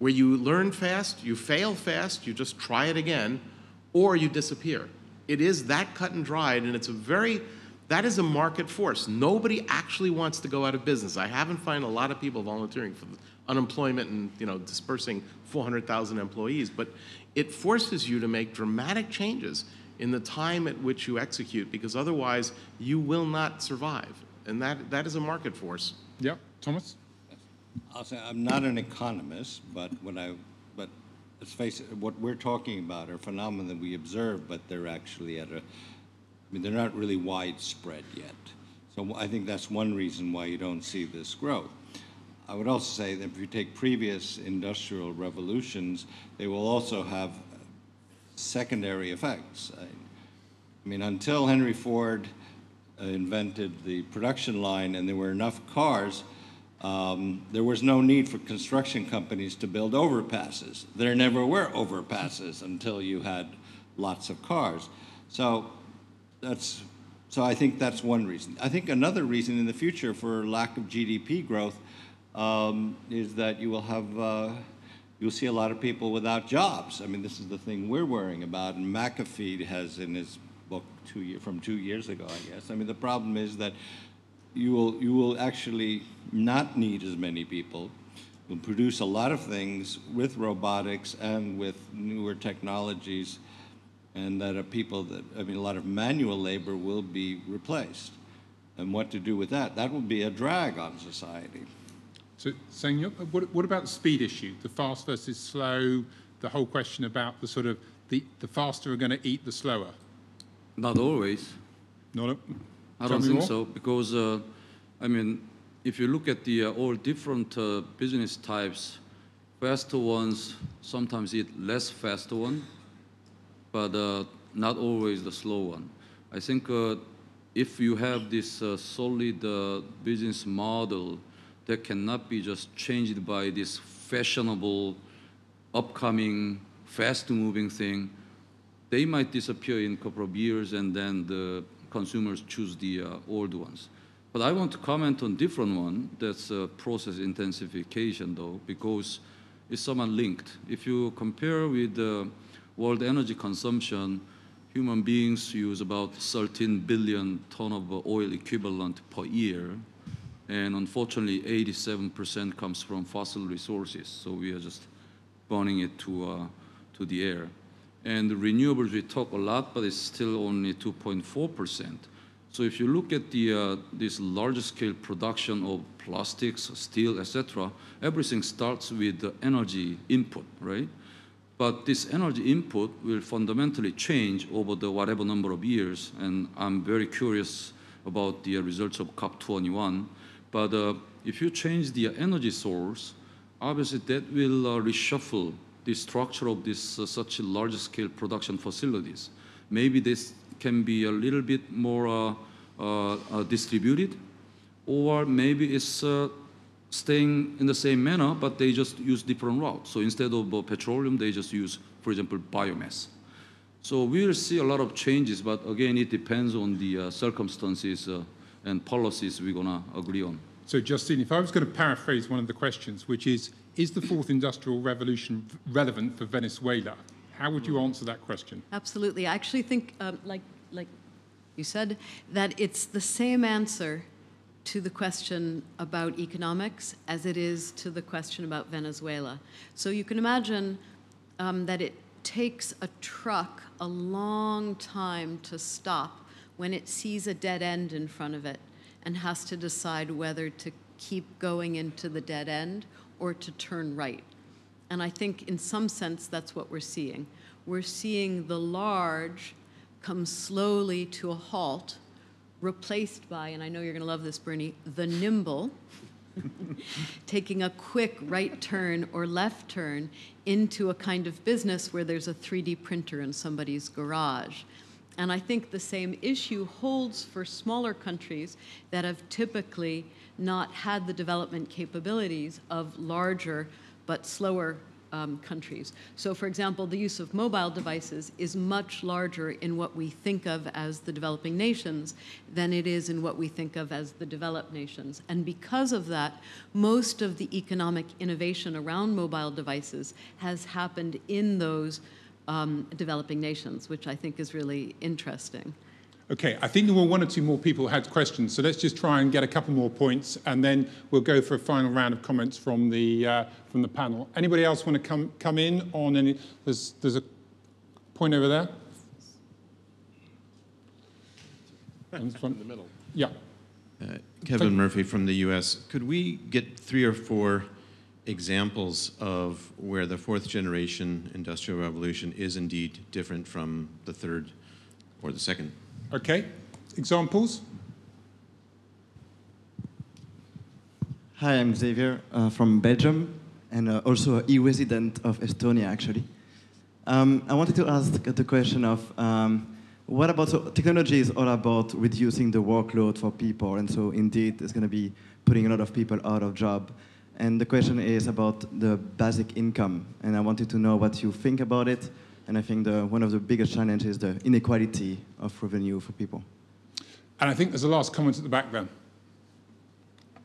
where you learn fast, you fail fast, you just try it again, or you disappear. It is that cut and dried, and it's a very That is a market force. Nobody actually wants to go out of business. I haven't found a lot of people volunteering for unemployment and, you know, dispersing four hundred thousand employees, but it forces you to make dramatic changes in the time at which you execute, because otherwise you will not survive. And that, that is a market force. Yeah, Toomas? I'll say I'm not an economist, but when I, but let's face it, what we're talking about are phenomena that we observe, but they're actually at a, I mean, they're not really widespread yet. So I think that's one reason why you don't see this growth. I would also say that if you take previous industrial revolutions, they will also have secondary effects. I, I mean, until Henry Ford uh, invented the production line and there were enough cars, Um, there was no need for construction companies to build overpasses. There never were overpasses until you had lots of cars. So that's, so I think that's one reason. I think another reason in the future for lack of G D P growth um, is that you will have, uh, you'll see a lot of people without jobs. I mean, this is the thing we're worrying about, and McAfee has in his book two year, from two years ago, I guess. I mean, the problem is that You will, you will actually not need as many people. You'll produce a lot of things with robotics and with newer technologies, and that are people that, I mean, a lot of manual labor will be replaced. And what to do with that? That will be a drag on society. So, Sang-Yup, what, what about the speed issue? The fast versus slow, the whole question about the sort of, the, the faster are going to eat the slower? Not always. Not a I don't think so, because, uh, I mean, if you look at the uh, all different uh, business types, faster ones sometimes eat less fast one, but uh, not always the slow one. I think uh, if you have this uh, solid uh, business model that cannot be just changed by this fashionable, upcoming, fast-moving thing, they might disappear in a couple of years, and then the consumers choose the uh, old ones. But I want to comment on different one, that's uh, process intensification though, because it's somewhat linked. If you compare with uh, world energy consumption, human beings use about thirteen billion ton of oil equivalent per year, and unfortunately eighty-seven percent comes from fossil resources, so we are just burning it to, uh, to the air. And the renewables, we talk a lot, but it's still only two point four percent. So if you look at the, uh, this large-scale production of plastics, steel, et cetera, everything starts with the energy input, right? But this energy input will fundamentally change over the whatever number of years, and I'm very curious about the results of COP twenty-one. But uh, if you change the energy source, obviously that will uh, reshuffle the structure of this uh, such large-scale production facilities. Maybe this can be a little bit more uh, uh, uh, distributed, or maybe it's uh, staying in the same manner, but they just use different routes. So instead of uh, petroleum, they just use, for example, biomass. So we will see a lot of changes, but again, it depends on the uh, circumstances uh, and policies we're going to agree on. So Justine, if I was going to paraphrase one of the questions, which is, is the Fourth Industrial Revolution relevant for Venezuela? How would you answer that question? Absolutely. I actually think, um, like, like you said, that it's the same answer to the question about economics as it is to the question about Venezuela. So you can imagine um, that it takes a truck a long time to stop when it sees a dead end in front of it and has to decide whether to keep going into the dead end or to turn right. And I think in some sense that's what we're seeing. We're seeing the large come slowly to a halt, replaced by, and I know you're going to love this, Bernie, the nimble, taking a quick right turn or left turn into a kind of business where there's a three D printer in somebody's garage. And I think the same issue holds for smaller countries that have typically not had the development capabilities of larger but slower um, countries. So for example, the use of mobile devices is much larger in what we think of as the developing nations than it is in what we think of as the developed nations. And because of that, most of the economic innovation around mobile devices has happened in those Um, developing nations, which I think is really interesting. Okay, I think there were one or two more people who had questions, so let's just try and get a couple more points, and then we'll go for a final round of comments from the uh, from the panel. Anybody else want to come come in on any? There's there's a point over there. In the middle. Yeah. Uh, Kevin so, Murphy from the U S Could we get three or four examples of where the fourth generation industrial revolution is indeed different from the third or the second? Okay, examples? Hi, I'm Xavier uh, from Belgium, and uh, also an e-resident of Estonia, actually. Um, I wanted to ask the question of um, what about, so technology is all about reducing the workload for people, and so indeed it's going to be putting a lot of people out of job. And the question is about the basic income, and I wanted to know what you think about it. And I think the, one of the biggest challenges is the inequality of revenue for people. And I think there's a last comment at the back then.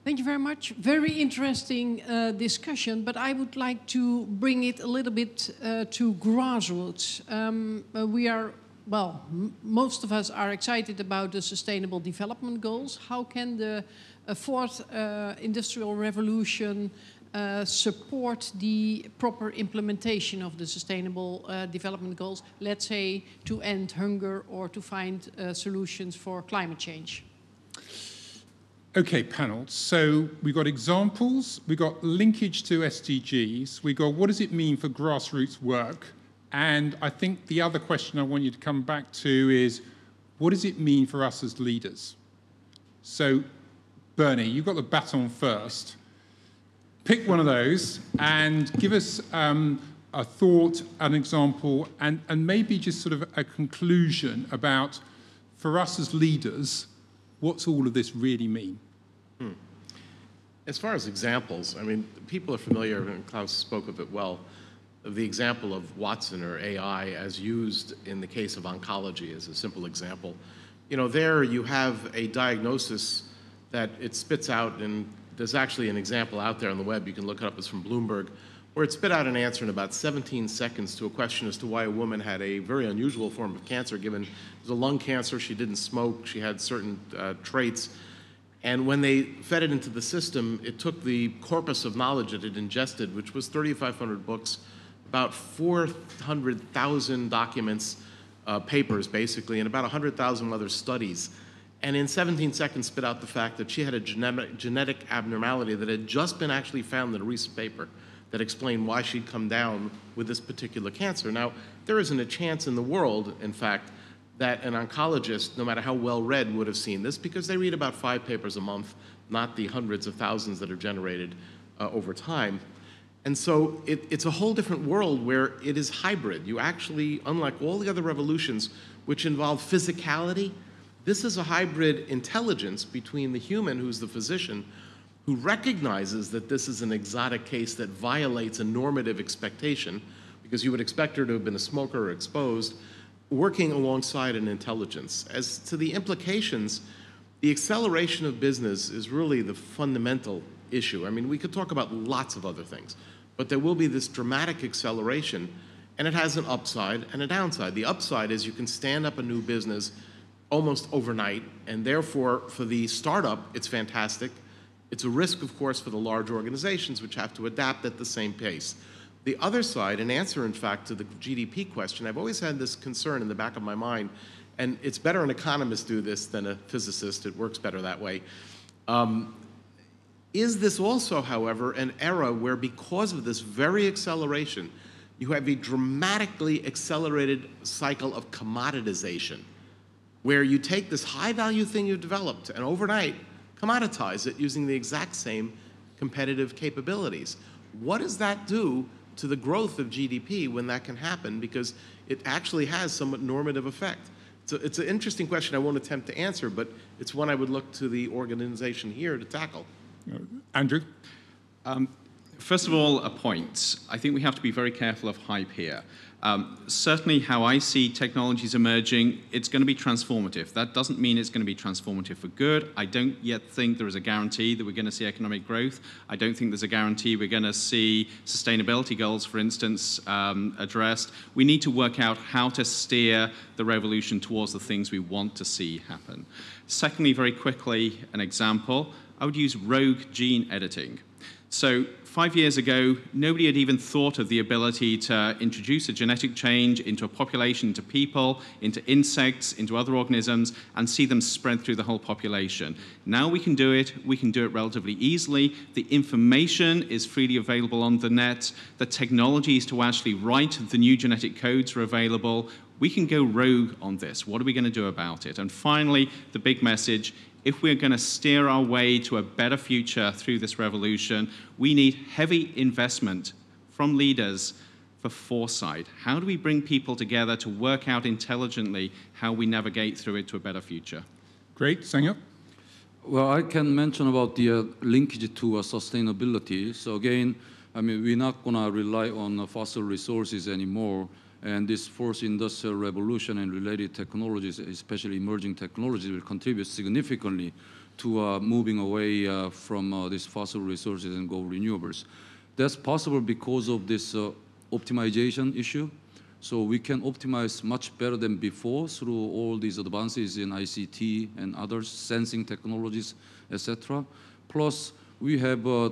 Thank you very much. Very interesting uh, discussion, but I would like to bring it a little bit uh, to grassroots. Um, uh, we are, well, m most of us are excited about the Sustainable Development Goals. How can the uh, Fourth uh, Industrial Revolution Uh, support the proper implementation of the Sustainable uh, Development Goals, let's say to end hunger or to find uh, solutions for climate change? Okay, panel. So we've got examples, we've got linkage to S D Gs, we've got what does it mean for grassroots work, and I think the other question I want you to come back to is what does it mean for us as leaders? So, Bernie, you've got the baton first. Pick one of those and give us um, a thought, an example, and, and maybe just sort of a conclusion about, for us as leaders, what's all of this really mean? Hmm. As far as examples, I mean, people are familiar, and Klaus spoke of it well, of the example of Watson or A I as used in the case of oncology as a simple example. You know, there you have a diagnosis that it spits out in. There's actually an example out there on the web, you can look it up, it's from Bloomberg, where it spit out an answer in about seventeen seconds to a question as to why a woman had a very unusual form of cancer, given it was a lung cancer, she didn't smoke, she had certain uh, traits. And when they fed it into the system, it took the corpus of knowledge that it ingested, which was three thousand five hundred books, about four hundred thousand documents, uh, papers basically, and about one hundred thousand other studies. And in seventeen seconds spit out the fact that she had a genetic, genetic abnormality that had just been actually found in a recent paper that explained why she'd come down with this particular cancer. Now, there isn't a chance in the world, in fact, that an oncologist, no matter how well-read, would have seen this, because they read about five papers a month, not the hundreds of thousands that are generated uh, over time. And so it, it's a whole different world where it is hybrid. You actually, unlike all the other revolutions, which involve physicality, this is a hybrid intelligence between the human, who's the physician, who recognizes that this is an exotic case that violates a normative expectation, because you would expect her to have been a smoker or exposed, working alongside an intelligence. As to the implications, the acceleration of business is really the fundamental issue. I mean, we could talk about lots of other things, but there will be this dramatic acceleration, and it has an upside and a downside. The upside is you can stand up a new business almost overnight, and therefore, for the startup, it's fantastic. It's a risk, of course, for the large organizations, which have to adapt at the same pace. The other side, an answer, in fact, to the G D P question, I've always had this concern in the back of my mind, and it's better an economist do this than a physicist, it works better that way. Um, is this also, however, an era where, because of this very acceleration, you have a dramatically accelerated cycle of commoditization, where you take this high-value thing you developed and overnight commoditize it using the exact same competitive capabilities? What does that do to the growth of G D P when that can happen? Because it actually has somewhat normative effect. So it's an interesting question I won't attempt to answer, but it's one I would look to the organization here to tackle. Andrew? Um, first of all, a point. I think we have to be very careful of hype here. Um, certainly how I see technologies emerging, it's going to be transformative. That doesn't mean it's going to be transformative for good. I don't yet think there is a guarantee that we're going to see economic growth. I don't think there's a guarantee we're going to see sustainability goals, for instance, um, addressed. We need to work out how to steer the revolution towards the things we want to see happen. Secondly, very quickly, an example, I would use rogue gene editing. So five years ago, nobody had even thought of the ability to introduce a genetic change into a population, into people, into insects, into other organisms, and see them spread through the whole population. Now we can do it. We can do it relatively easily. The information is freely available on the net. The technologies to actually write the new genetic codes are available. We can go rogue on this. What are we going to do about it? And finally, the big message. If we're going to steer our way to a better future through this revolution, we need heavy investment from leaders for foresight. How do we bring people together to work out intelligently how we navigate through it to a better future? Great. Sang-Yup? Well, I can mention about the uh, linkage to uh, sustainability. So again, I mean, we're not going to rely on uh, fossil resources anymore. And this fourth industrial revolution and related technologies, especially emerging technologies, will contribute significantly to uh, moving away uh, from uh, these fossil resources and go renewables. That's possible because of this uh, optimization issue. So we can optimize much better than before through all these advances in I C T and other sensing technologies, et cetera. Plus, we have uh,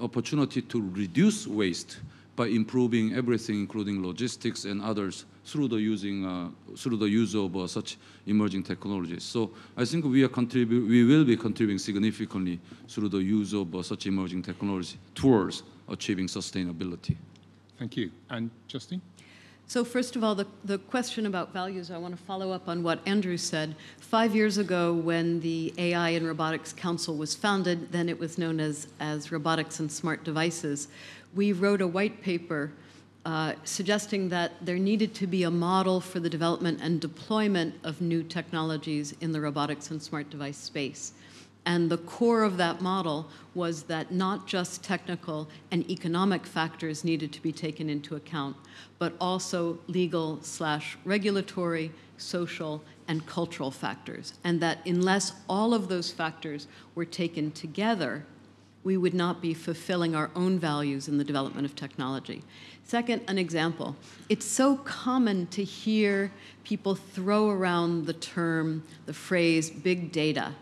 opportunity to reduce waste by improving everything, including logistics and others, through the using uh, through the use of uh, such emerging technologies. So I think we are contribu we will be contributing significantly through the use of uh, such emerging technology towards achieving sustainability. Thank you. And Justine? So first of all, the, the question about values, I want to follow up on what Andrew said. Five years ago, when the A I and Robotics Council was founded, then it was known as, as Robotics and Smart Devices, we wrote a white paper uh, suggesting that there needed to be a model for the development and deployment of new technologies in the robotics and smart device space. And the core of that model was that not just technical and economic factors needed to be taken into account, but also legal slash regulatory, social, and cultural factors. And that unless all of those factors were taken together, we would not be fulfilling our own values in the development of technology. Second, an example. It's so common to hear people throw around the term, the phrase, big data.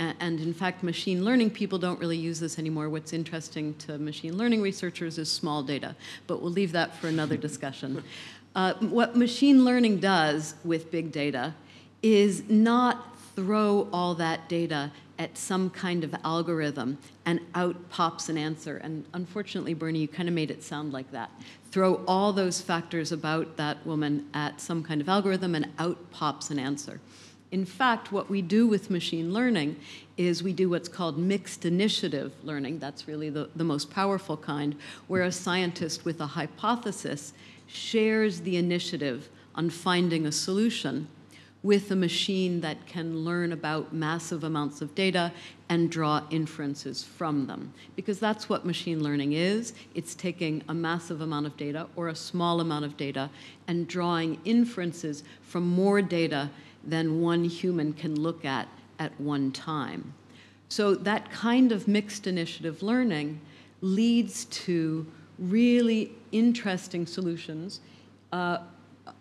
And in fact, machine learning people don't really use this anymore. What's interesting to machine learning researchers is small data, but we'll leave that for another discussion. Uh, what machine learning does with big data is not throw all that data at some kind of algorithm and out pops an answer. And unfortunately, Bernie, you kind of made it sound like that. Throw all those factors about that woman at some kind of algorithm and out pops an answer. In fact, what we do with machine learning is we do what's called mixed initiative learning. That's really the, the most powerful kind, where a scientist with a hypothesis shares the initiative on finding a solution with a machine that can learn about massive amounts of data and draw inferences from them. Because that's what machine learning is. It's taking a massive amount of data or a small amount of data and drawing inferences from more data than one human can look at at one time. So that kind of mixed initiative learning leads to really interesting solutions. Uh,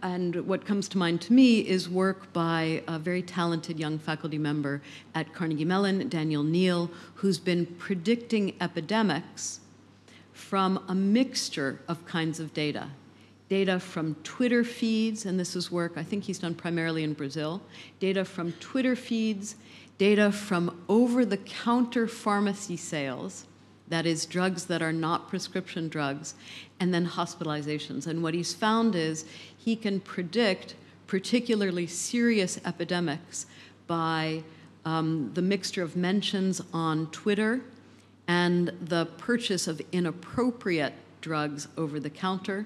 and what comes to mind to me is work by a very talented young faculty member at Carnegie Mellon, Daniel Neal, who's been predicting epidemics from a mixture of kinds of data. Data from Twitter feeds, and this is work I think he's done primarily in Brazil, data from Twitter feeds, data from over-the-counter pharmacy sales, that is drugs that are not prescription drugs, and then hospitalizations. And what he's found is he can predict particularly serious epidemics by um, the mixture of mentions on Twitter and the purchase of inappropriate drugs over-the-counter.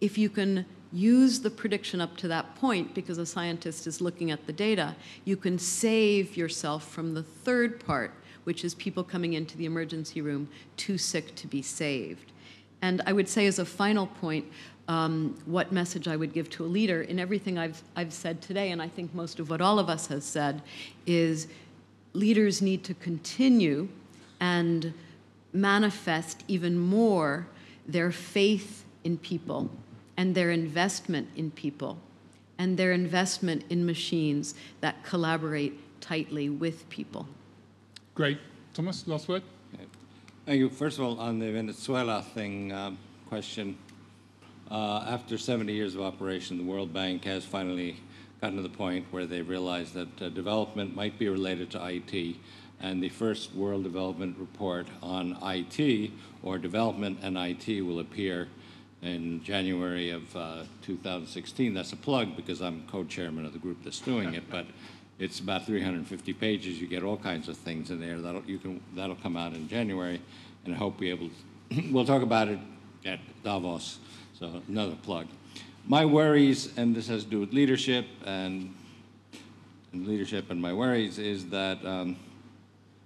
If you can use the prediction up to that point, because a scientist is looking at the data, you can save yourself from the third part, which is people coming into the emergency room too sick to be saved. And I would say as a final point, um, what message I would give to a leader in everything I've, I've said today, and I think most of what all of us has said, is leaders need to continue and manifest even more their faith in people and their investment in people and their investment in machines that collaborate tightly with people. Great. Toomas, last word? Thank you. First of all, on the Venezuela thing um, question, uh, after seventy years of operation, the World Bank has finally gotten to the point where they realized that uh, development might be related to I T, and the first World Development Report on I T, or development and I T, will appear in January of uh, two thousand sixteen. That's a plug because I'm co-chairman of the group that's doing it, but it's about three hundred fifty pages. You get all kinds of things in there. That'll, you can, that'll come out in January, and I hope we able to, we'll talk about it at Davos, so another plug. My worries, and this has to do with leadership, and, and leadership and my worries, is that um,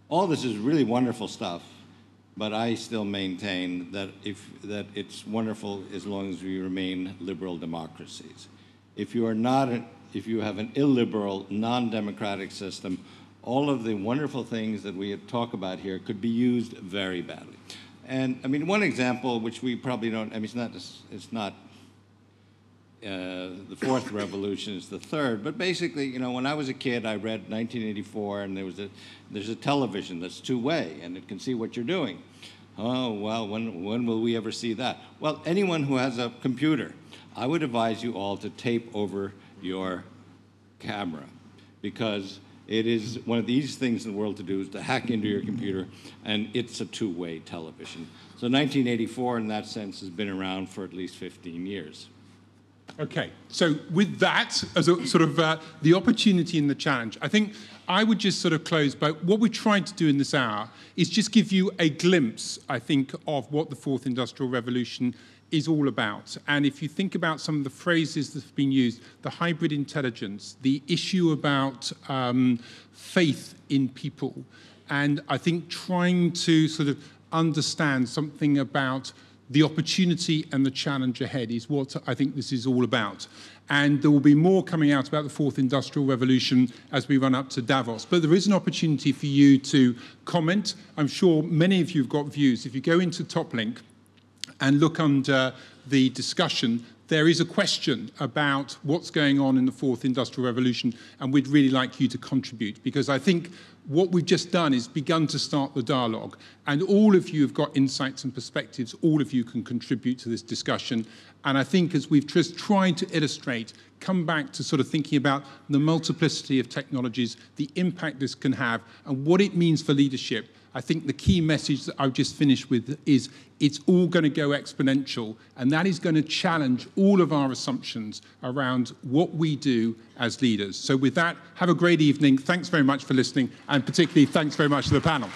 all this is really wonderful stuff, but I still maintain that, if, that it's wonderful as long as we remain liberal democracies. If you are not an, if you have an illiberal, non-democratic system, all of the wonderful things that we talk about here could be used very badly. And I mean, one example, which we probably don't, I mean, it's not, it's not uh, the fourth revolution, it's the third, but basically, you know, when I was a kid, I read nineteen eighty-four, and there was a, there's a television that's two-way, and it can see what you're doing. Oh, well, when, when will we ever see that? Well, anyone who has a computer, I would advise you all to tape over your camera, because it is one of the easiest things in the world to do is to hack into your computer, and it's a two-way television. So nineteen eighty-four, in that sense, has been around for at least fifteen years. Okay, so with that as a sort of uh, the opportunity and the challenge, I think I would just sort of close by what we're trying to do in this hour is just give you a glimpse, I think, of what the Fourth Industrial Revolution is all about. And if you think about some of the phrases that have been used, the hybrid intelligence, the issue about um, faith in people, and I think trying to sort of understand something about the opportunity and the challenge ahead is what I think this is all about. And there will be more coming out about the Fourth Industrial Revolution as we run up to Davos. But there is an opportunity for you to comment. I'm sure many of you have got views. If you go into TopLink and look under the discussion, there is a question about what's going on in the Fourth Industrial Revolution, and we'd really like you to contribute, because I think what we've just done is begun to start the dialogue, and all of you have got insights and perspectives. All of you can contribute to this discussion, and I think as we've just tried to illustrate, come back to sort of thinking about the multiplicity of technologies, the impact this can have, and what it means for leadership. I think the key message that I've just finished with is it's all going to go exponential, and that is going to challenge all of our assumptions around what we do as leaders. So with that, have a great evening. Thanks very much for listening, and particularly thanks very much to the panel.